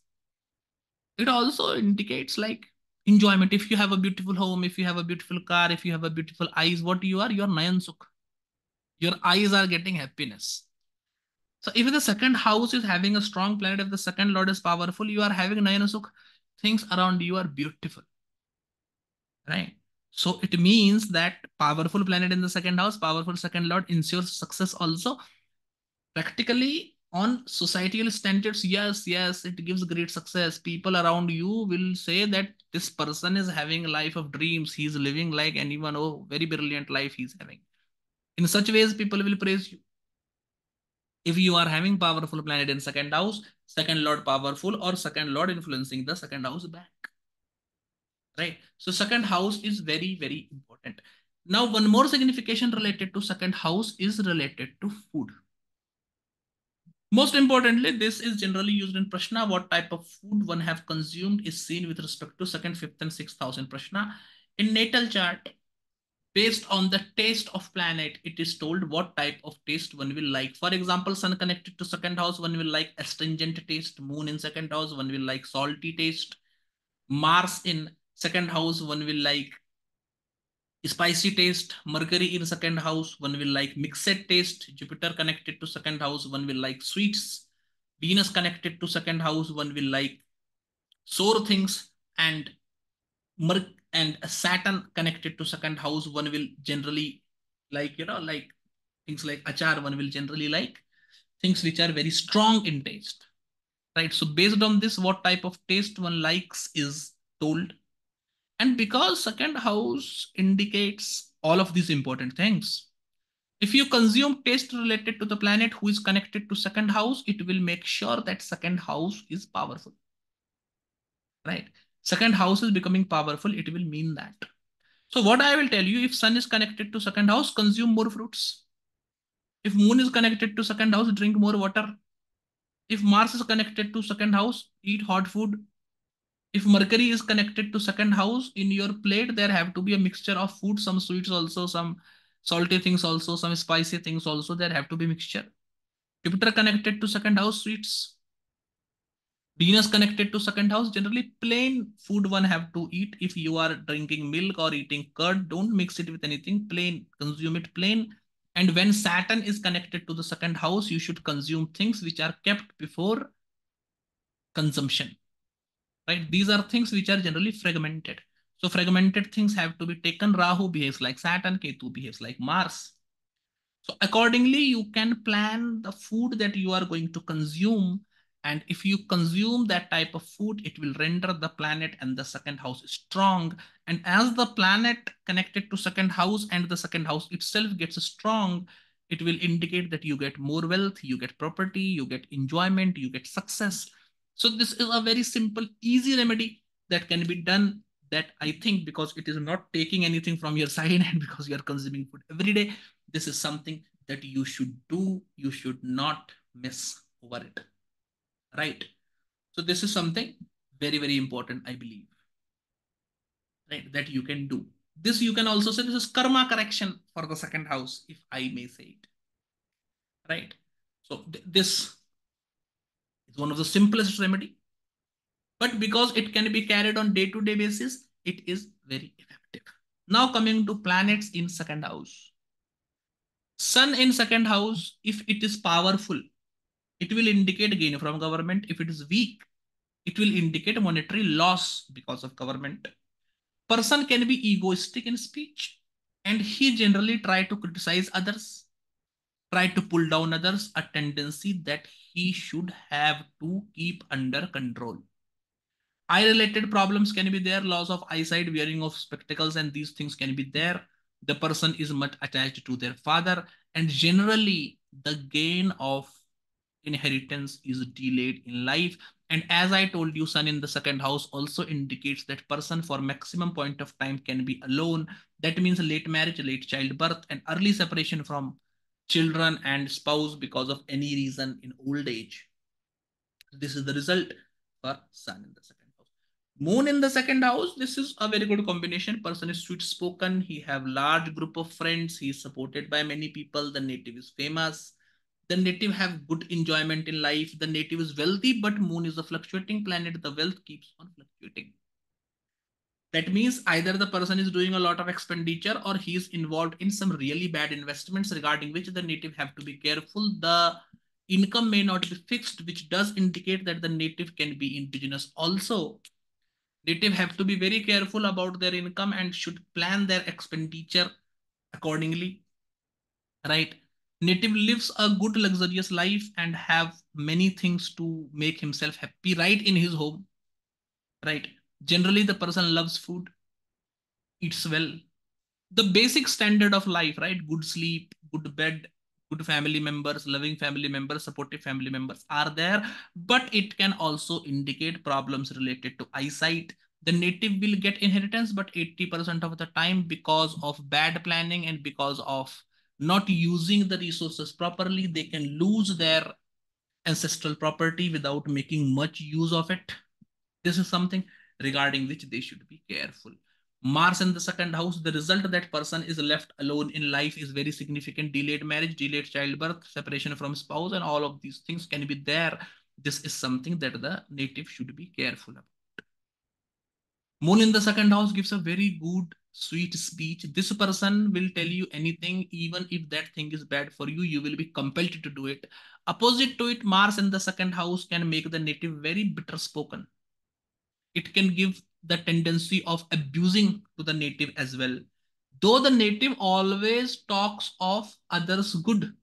it also indicates like enjoyment. If you have a beautiful home, if you have a beautiful car, if you have a beautiful eyes, what you are, your Nayan Sukh. Your eyes are getting happiness. So if the second house is having a strong planet, if the second lord is powerful, you are having Nayan Sukh. Things around you are beautiful, right? So it means that powerful planet in the second house, powerful second lord ensures success also. Practically on societal standards, yes, yes, it gives great success. People around you will say that this person is having a life of dreams. He's living like anyone. Oh, very brilliant life he's having. In such ways, people will praise you. If you are having powerful planet in second house, second lord powerful or second lord influencing the second house back. Right. So second house is very, very important. Now, one more signification related to second house is related to food. Most importantly, this is generally used in Prashna. What type of food one have consumed is seen with respect to second, fifth and sixth house in Prashna. In natal chart, based on the taste of planet, it is told what type of taste one will like. For example, sun connected to second house, one will like astringent taste. Moon in second house, one will like salty taste. Mars in second house, one will like spicy taste. Mercury in second house, one will like mixed taste. Jupiter connected to second house, one will like sweets. Venus connected to second house, one will like sour things. And Merc and Saturn connected to second house, one will generally like, you know, like things like achar, one will generally like things which are very strong in taste, right? So based on this, what type of taste one likes is told. And because second house indicates all of these important things, if you consume taste related to the planet who is connected to second house, it will make sure that second house is powerful, right? Second house is becoming powerful. It will mean that. So what I will tell you, if sun is connected to second house, consume more fruits. If moon is connected to second house, drink more water. If Mars is connected to second house, eat hot food. If Mercury is connected to second house, in your plate, there have to be a mixture of food, some sweets also, some salty things also, some spicy things also, there have to be mixture. Jupiter connected to second house, sweets. Venus connected to second house, generally plain food one have to eat. If you are drinking milk or eating curd, don't mix it with anything, plain, consume it plain. And when Saturn is connected to the second house, you should consume things which are kept before consumption. Right? These are things which are generally fragmented. So fragmented things have to be taken. Rahu behaves like Saturn, Ketu behaves like Mars. So accordingly, you can plan the food that you are going to consume. And if you consume that type of food, it will render the planet and the second house strong. And as the planet connected to second house and the second house itself gets strong, it will indicate that you get more wealth, you get property, you get enjoyment, you get success. So this is a very simple, easy remedy that can be done, that I think, because it is not taking anything from your side and because you are consuming food every day, this is something that you should do. You should not miss over it, right? So this is something very, very important, I believe, right? That you can do. This you can also say this is karma correction for the second house, if I may say it, right? So th this It's one of the simplest remedy, but because it can be carried on day-to-day basis, it is very effective. Now coming to planets in second house. Sun in second house, if it is powerful, it will indicate gain from government. If it is weak, it will indicate monetary loss because of government. person can be egoistic in speech, and he generally try to criticize others, try to pull down others, a tendency that he should have to keep under control. Eye-related problems can be there, loss of eyesight, wearing of spectacles, and these things can be there. The person is much attached to their father, and generally the gain of inheritance is delayed in life. And as I told you, sun in the second house also indicates that person for maximum point of time can be alone. That means late marriage, late childbirth, and early separation from children and spouse because of any reason in old age. This is the result for sun in the second house. Moon in the second house, this is a very good combination. Person is sweet spoken. He have large group of friends. He is supported by many people. The native is famous. The native have good enjoyment in life. The native is wealthy, but moon is a fluctuating planet. The wealth keeps on fluctuating. That means either the person is doing a lot of expenditure or he is involved in some really bad investments regarding which the native have to be careful. The income may not be fixed, which does indicate that the native can be indigenous also. Native have to be very careful about their income and should plan their expenditure accordingly, right? Native lives a good luxurious life and have many things to make himself happy right in his home, right? Generally, the person loves food, eats well. The basic standard of life, right? Good sleep, good bed, good family members, loving family members, supportive family members are there. But it can also indicate problems related to eyesight. The native will get inheritance, but eighty percent of the time because of bad planning and because of not using the resources properly, they can lose their ancestral property without making much use of it. This is something regarding which they should be careful. Mars in the second house, the result that person is left alone in life is very significant. Delayed marriage, delayed childbirth, separation from spouse, and all of these things can be there. This is something that the native should be careful about. Moon in the second house gives a very good sweet speech. This person will tell you anything, even if that thing is bad for you, you will be compelled to do it. Opposite to it, Mars in the second house can make the native very bitter spoken. It can give the tendency of abusing to the native as well. Though the native always talks of others' good,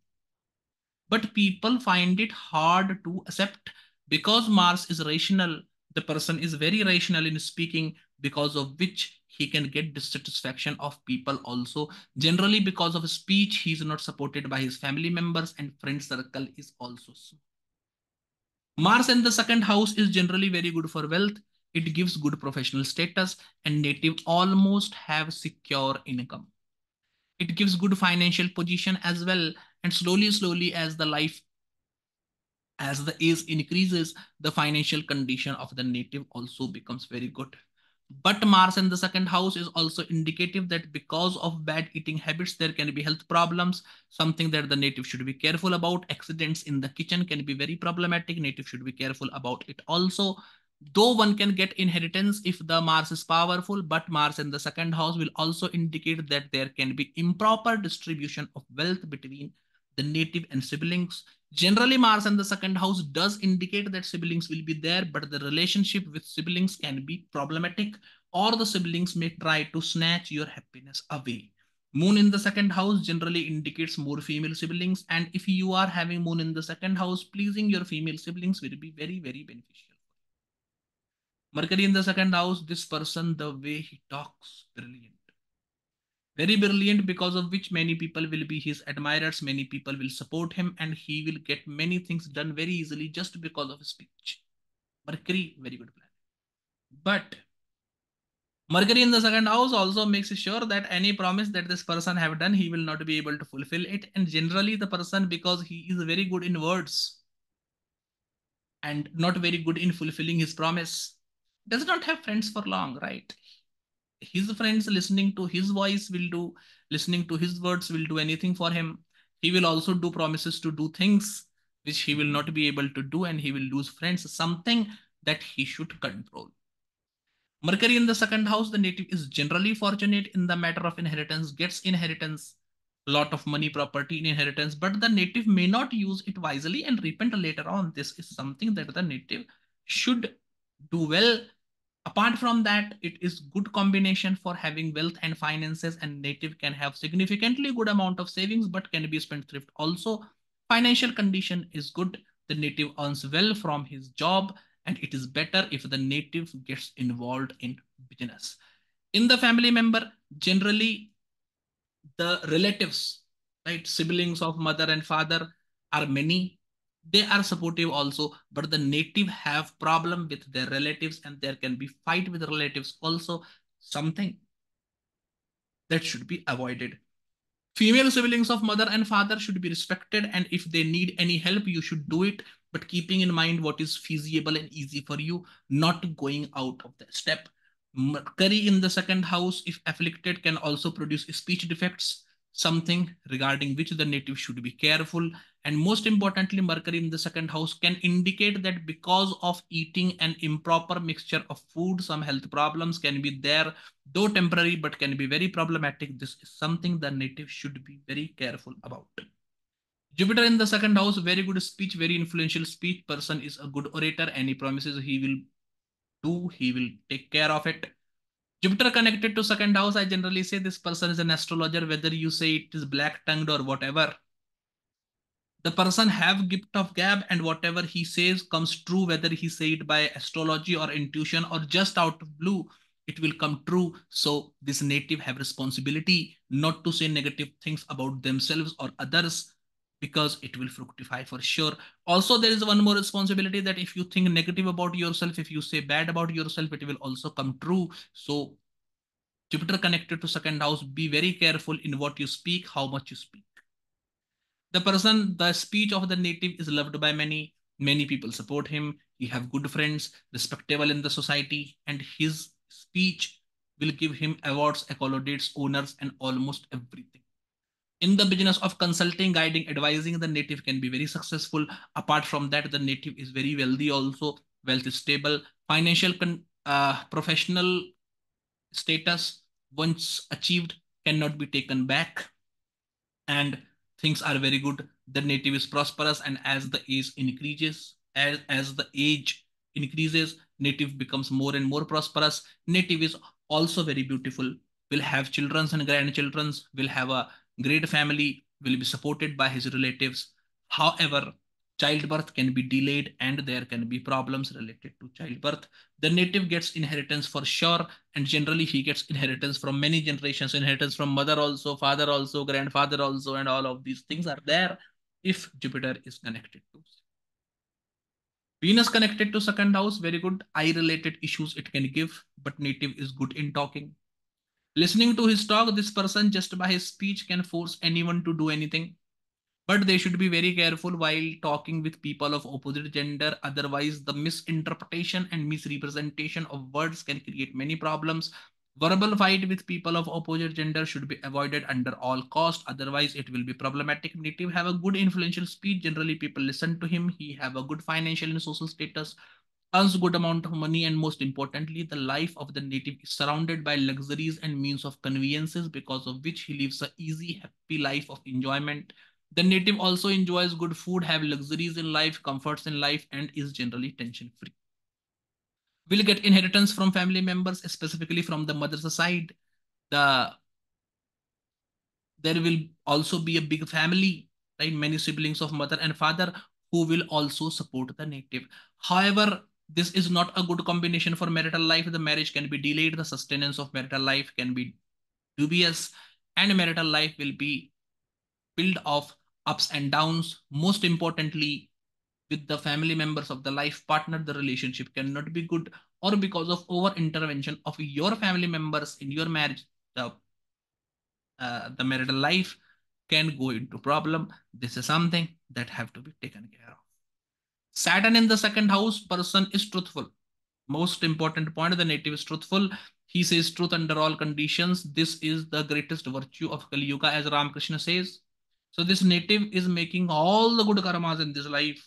but people find it hard to accept because Mars is rational. The person is very rational in speaking, because of which he can get dissatisfaction of people also. Generally, because of speech, he is not supported by his family members and friend circle is also small. Mars in the second house is generally very good for wealth. It gives good professional status, and native almost have secure income. It gives good financial position as well. And slowly, slowly as the life, as the age increases, the financial condition of the native also becomes very good. But Mars in the second house is also indicative that because of bad eating habits, there can be health problems, something that the native should be careful about. Accidents in the kitchen can be very problematic. Native should be careful about it also. Though one can get inheritance if the Mars is powerful, but Mars in the second house will also indicate that there can be improper distribution of wealth between the native and siblings. Generally, Mars in the second house does indicate that siblings will be there, but the relationship with siblings can be problematic, or the siblings may try to snatch your happiness away. Moon in the second house generally indicates more female siblings, and if you are having moon in the second house, pleasing your female siblings will be very, very beneficial. Mercury in the second house, this person, the way he talks, brilliant. Very brilliant, because of which many people will be his admirers, many people will support him, and he will get many things done very easily just because of his speech. Mercury, very good plan. But Mercury in the second house also makes sure that any promise that this person have done, he will not be able to fulfill it. And generally the person, because he is very good in words and not very good in fulfilling his promise, does not have friends for long, right? His friends listening to his voice will do, listening to his words will do anything for him. He will also do promises to do things which he will not be able to do, and he will lose friends, something that he should control. Mercury in the second house, the native is generally fortunate in the matter of inheritance, gets inheritance, lot of money, property in inheritance, but the native may not use it wisely and repent later on. This is something that the native should do well. Apart from that, it is good combination for having wealth and finances, and native can have significantly good amount of savings, but can be spendthrift. Also, financial condition is good. The native earns well from his job, and it is better if the native gets involved in business. In the family member, generally, the relatives, right, siblings of mother and father are many. They are supportive also, but the native have problem with their relatives, and there can be fight with relatives also, something that should be avoided. Female siblings of mother and father should be respected, and if they need any help, you should do it, but keeping in mind what is feasible and easy for you, not going out of the step. Mercury in the second house, if afflicted, can also produce speech defects, something regarding which the native should be careful. And most importantly, Mercury in the second house can indicate that because of eating an improper mixture of food, some health problems can be there, though temporary, but can be very problematic. This is something the native should be very careful about. Jupiter in the second house, very good speech, very influential speech. Person is a good orator, and he promises he will do, he will take care of it. Jupiter connected to second house, I generally say this person is an astrologer, whether you say it is black-tongued or whatever. The person have gift of gab, and whatever he says comes true, whether he say it by astrology or intuition or just out of blue, it will come true. So this native have responsibility not to say negative things about themselves or others, because it will fructify for sure. Also, there is one more responsibility that if you think negative about yourself, if you say bad about yourself, it will also come true. So Jupiter connected to second house, be very careful in what you speak, how much you speak. The person, the speech of the native is loved by many. Many people support him. He have good friends, respectable in the society, and his speech will give him awards, accolades, honors, and almost everything. In the business of consulting, guiding, advising, the native can be very successful. Apart from that, the native is very wealthy also. Wealth is stable. Financial con uh, professional status, once achieved, cannot be taken back. And things are very good. The native is prosperous, and as the age increases, as, as the age increases, native becomes more and more prosperous. Native is also very beautiful, will have children and grandchildren, will have a great family, will be supported by his relatives. However, childbirth can be delayed, and there can be problems related to childbirth. The native gets inheritance for sure, and generally he gets inheritance from many generations, inheritance from mother also, father also, grandfather also, and all of these things are there if Jupiter is connected to. Venus connected to second house, very good. Eye-related issues it can give, but native is good in talking. Listening to his talk, this person just by his speech can force anyone to do anything. But they should be very careful while talking with people of opposite gender. Otherwise, the misinterpretation and misrepresentation of words can create many problems. Verbal fight with people of opposite gender should be avoided under all costs. Otherwise, it will be problematic. Native have a good influential speech. Generally, people listen to him. He have a good financial and social status, earns good amount of money, and most importantly, the life of the native is surrounded by luxuries and means of conveniences, because of which he lives an easy, happy life of enjoyment. The native also enjoys good food, have luxuries in life, comforts in life, and is generally tension-free. Will get inheritance from family members, specifically from the mother's side. The, there will also be a big family, right? Many siblings of mother and father who will also support the native. However, this is not a good combination for marital life. The marriage can be delayed. The sustenance of marital life can be dubious, and marital life will be built of ups and downs. Most importantly, with the family members of the life partner, the relationship cannot be good, or because of over intervention of your family members in your marriage, the, uh, the marital life can go into problem. This is something that have to be taken care of. Saturn in the second house, person is truthful. Most important point, the native is truthful. He says truth under all conditions. This is the greatest virtue of Kali Yuga, as Ramakrishna says. So this native is making all the good karmas in this life,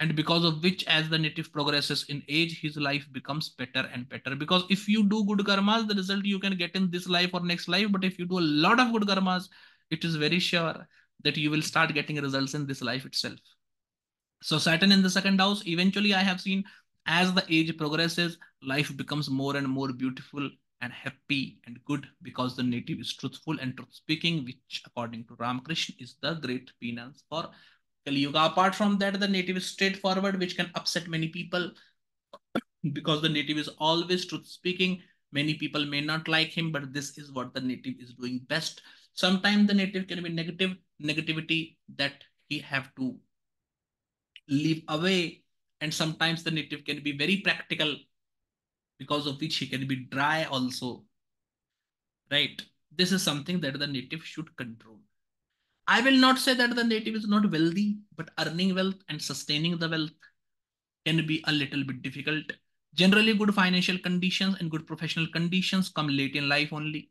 and because of which, as the native progresses in age, his life becomes better and better. Because if you do good karmas, the result you can get in this life or next life. But if you do a lot of good karmas, it is very sure that you will start getting results in this life itself. So Saturn in the second house, eventually I have seen As the age progresses, life becomes more and more beautiful and happy and good, because the native is truthful and truth-speaking, which according to Ramakrishna is the great penance for Kali Yuga. Apart from that, the native is straightforward, which can upset many people, because the native is always truth-speaking. Many people may not like him, but this is what the native is doing best. Sometimes the native can be negative, negativity that he have to leave away. And sometimes the native can be very practical, because of which he can be dry also, right? This is something that the native should control. I will not say that the native is not wealthy, but earning wealth and sustaining the wealth can be a little bit difficult. Generally, good financial conditions and good professional conditions come late in life only.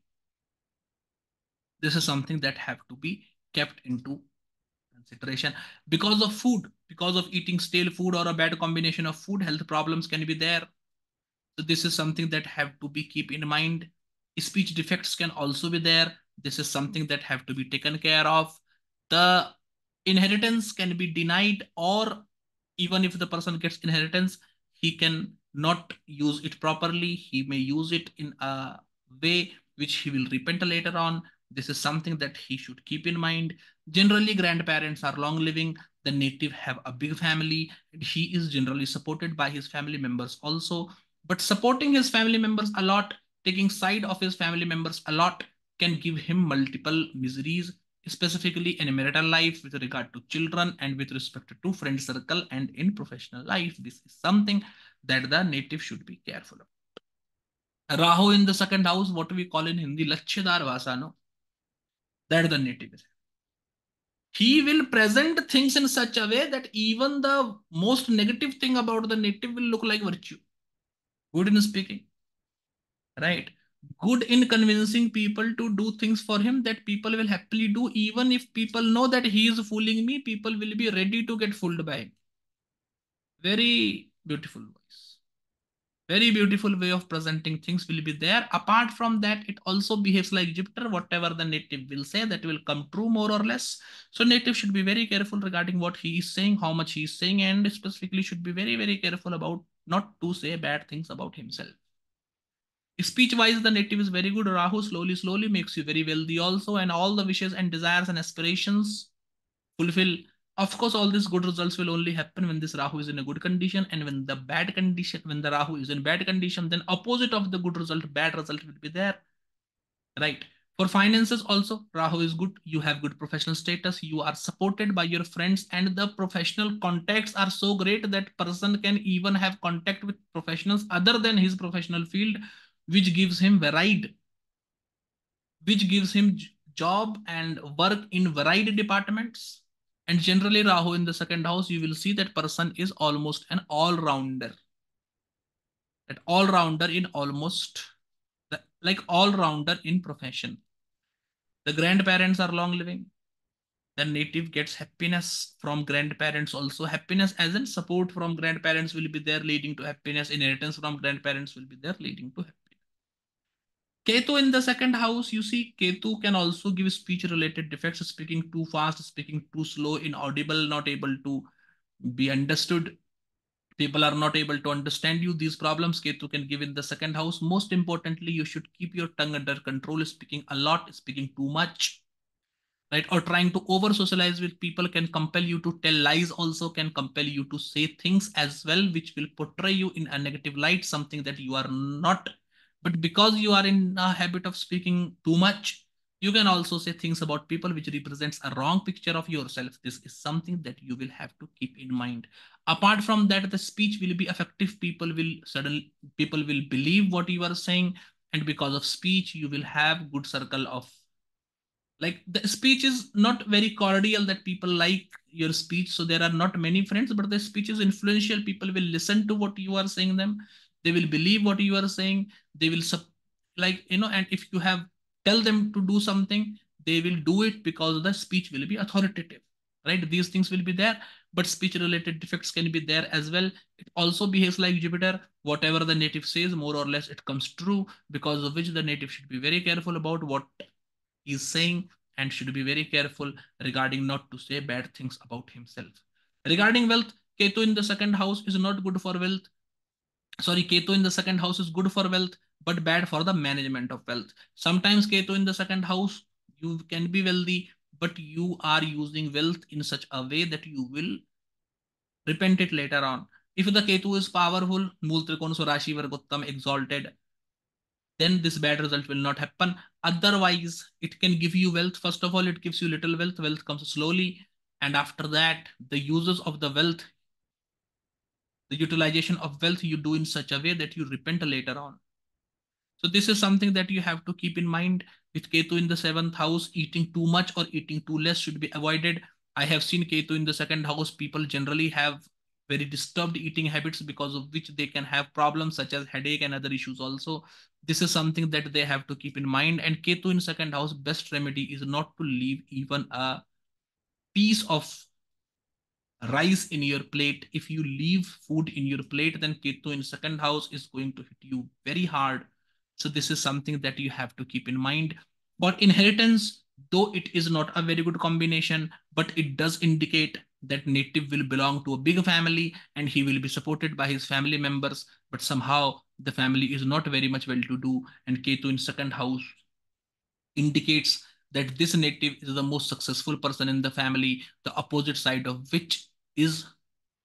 This is something that have to be kept into consideration. Because of food, because of eating stale food or a bad combination of food, health problems can be there. So this is something that have to be keep in mind. Speech defects can also be there. This is something that have to be taken care of. The inheritance can be denied, or even if the person gets inheritance, he can not use it properly. He may use it in a way which he will repent later on. This is something that he should keep in mind. Generally, grandparents are long living. The native have a big family. He is generally supported by his family members also. But supporting his family members a lot, taking side of his family members a lot, can give him multiple miseries, specifically in marital life with regard to children and with respect to friend circle and in professional life. This is something that the native should be careful of. Rahu in the second house, what we call in Hindi, Lakshadar Vasano, that the native is. He will present things in such a way that even the most negative thing about the native will look like virtue. Good in speaking, right? Good in convincing people to do things for him that people will happily do. Even if people know that he is fooling me, people will be ready to get fooled by him. Very beautiful voice. Very beautiful way of presenting things will be there. Apart from that, it also behaves like Jupiter. Whatever the native will say, that will come true more or less. So native should be very careful regarding what he is saying, how much he is saying, and specifically should be very, very careful about not to say bad things about himself. Speech-wise, the native is very good. Rahu slowly, slowly makes you very wealthy also, and all the wishes and desires and aspirations fulfill. Of course, all these good results will only happen when this Rahu is in a good condition, and when the bad condition, when the Rahu is in bad condition, then opposite of the good result, bad result will be there, right? For finances also, Rahu is good. You have good professional status. You are supported by your friends, and the professional contacts are so great that person can even have contact with professionals other than his professional field, which gives him varied, which gives him job and work in varied departments. And generally, Rahu in the second house, you will see that person is almost an all-rounder. That all-rounder in almost, the, like all-rounder in profession. The grandparents are long-living. The native gets happiness from grandparents also. Happiness as in support from grandparents will be there, leading to happiness. Inheritance from grandparents will be there, leading to happiness. Ketu in the second house, you see, Ketu can also give speech-related defects, speaking too fast, speaking too slow, inaudible, not able to be understood. People are not able to understand you. These problems Ketu can give in the second house. Most importantly, you should keep your tongue under control, speaking a lot, speaking too much, right? Or trying to over-socialize with people can compel you to tell lies also, can compel you to say things as well, which will portray you in a negative light, something that you are not. But because you are in a habit of speaking too much, you can also say things about people which represents a wrong picture of yourself. This is something that you will have to keep in mind. Apart from that, the speech will be effective. People will suddenly, people will believe what you are saying. And because of speech, you will have good circle of, like, the speech is not very cordial that people like your speech. So there are not many friends, but the speech is influential. People will listen to what you are saying them. They will believe what you are saying. They will, like, you know, and if you have tell them to do something, they will do it because the speech will be authoritative, right? These things will be there, but speech related defects can be there as well. It also behaves like Jupiter. Whatever the native says, more or less, it comes true, because of which the native should be very careful about what he is saying and should be very careful regarding not to say bad things about himself. Regarding wealth, Ketu in the second house is not good for wealth. sorry, Ketu in the second house is good for wealth, but bad for the management of wealth. Sometimes Ketu in the second house, you can be wealthy, but you are using wealth in such a way that you will repent it later on. If the Ketu is powerful, Mool Trikon Surashi Vargottam, exalted, then this bad result will not happen. Otherwise, it can give you wealth. First of all, it gives you little wealth. Wealth comes slowly. And after that, the uses of the wealth, the utilization of wealth you do in such a way that you repent later on. So this is something that you have to keep in mind. With Ketu in the seventh house, eating too much or eating too less should be avoided. I have seen Ketu in the second house, people generally have very disturbed eating habits, because of which they can have problems such as headache and other issues also. This is something that they have to keep in mind. And Ketu in second house, best remedy is not to leave even a piece of rice in your plate. If you leave food in your plate, then Ketu in second house is going to hit you very hard. So this is something that you have to keep in mind. For inheritance, though it is not a very good combination, but it does indicate that native will belong to a big family and he will be supported by his family members, but somehow the family is not very much well-to-do, and Ketu in second house indicates that this native is the most successful person in the family, the opposite side of which is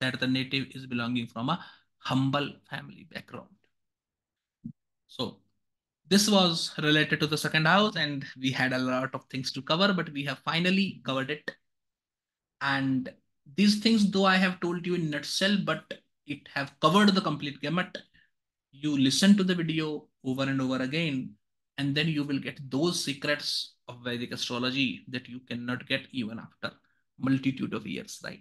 that the native is belonging from a humble family background. So this was related to the second house, and we had a lot of things to cover, but we have finally covered it. And these things, though I have told you in a nutshell, but it have covered the complete gamut. You listen to the video over and over again, and then you will get those secrets of Vedic astrology that you cannot get even after multitude of years, right?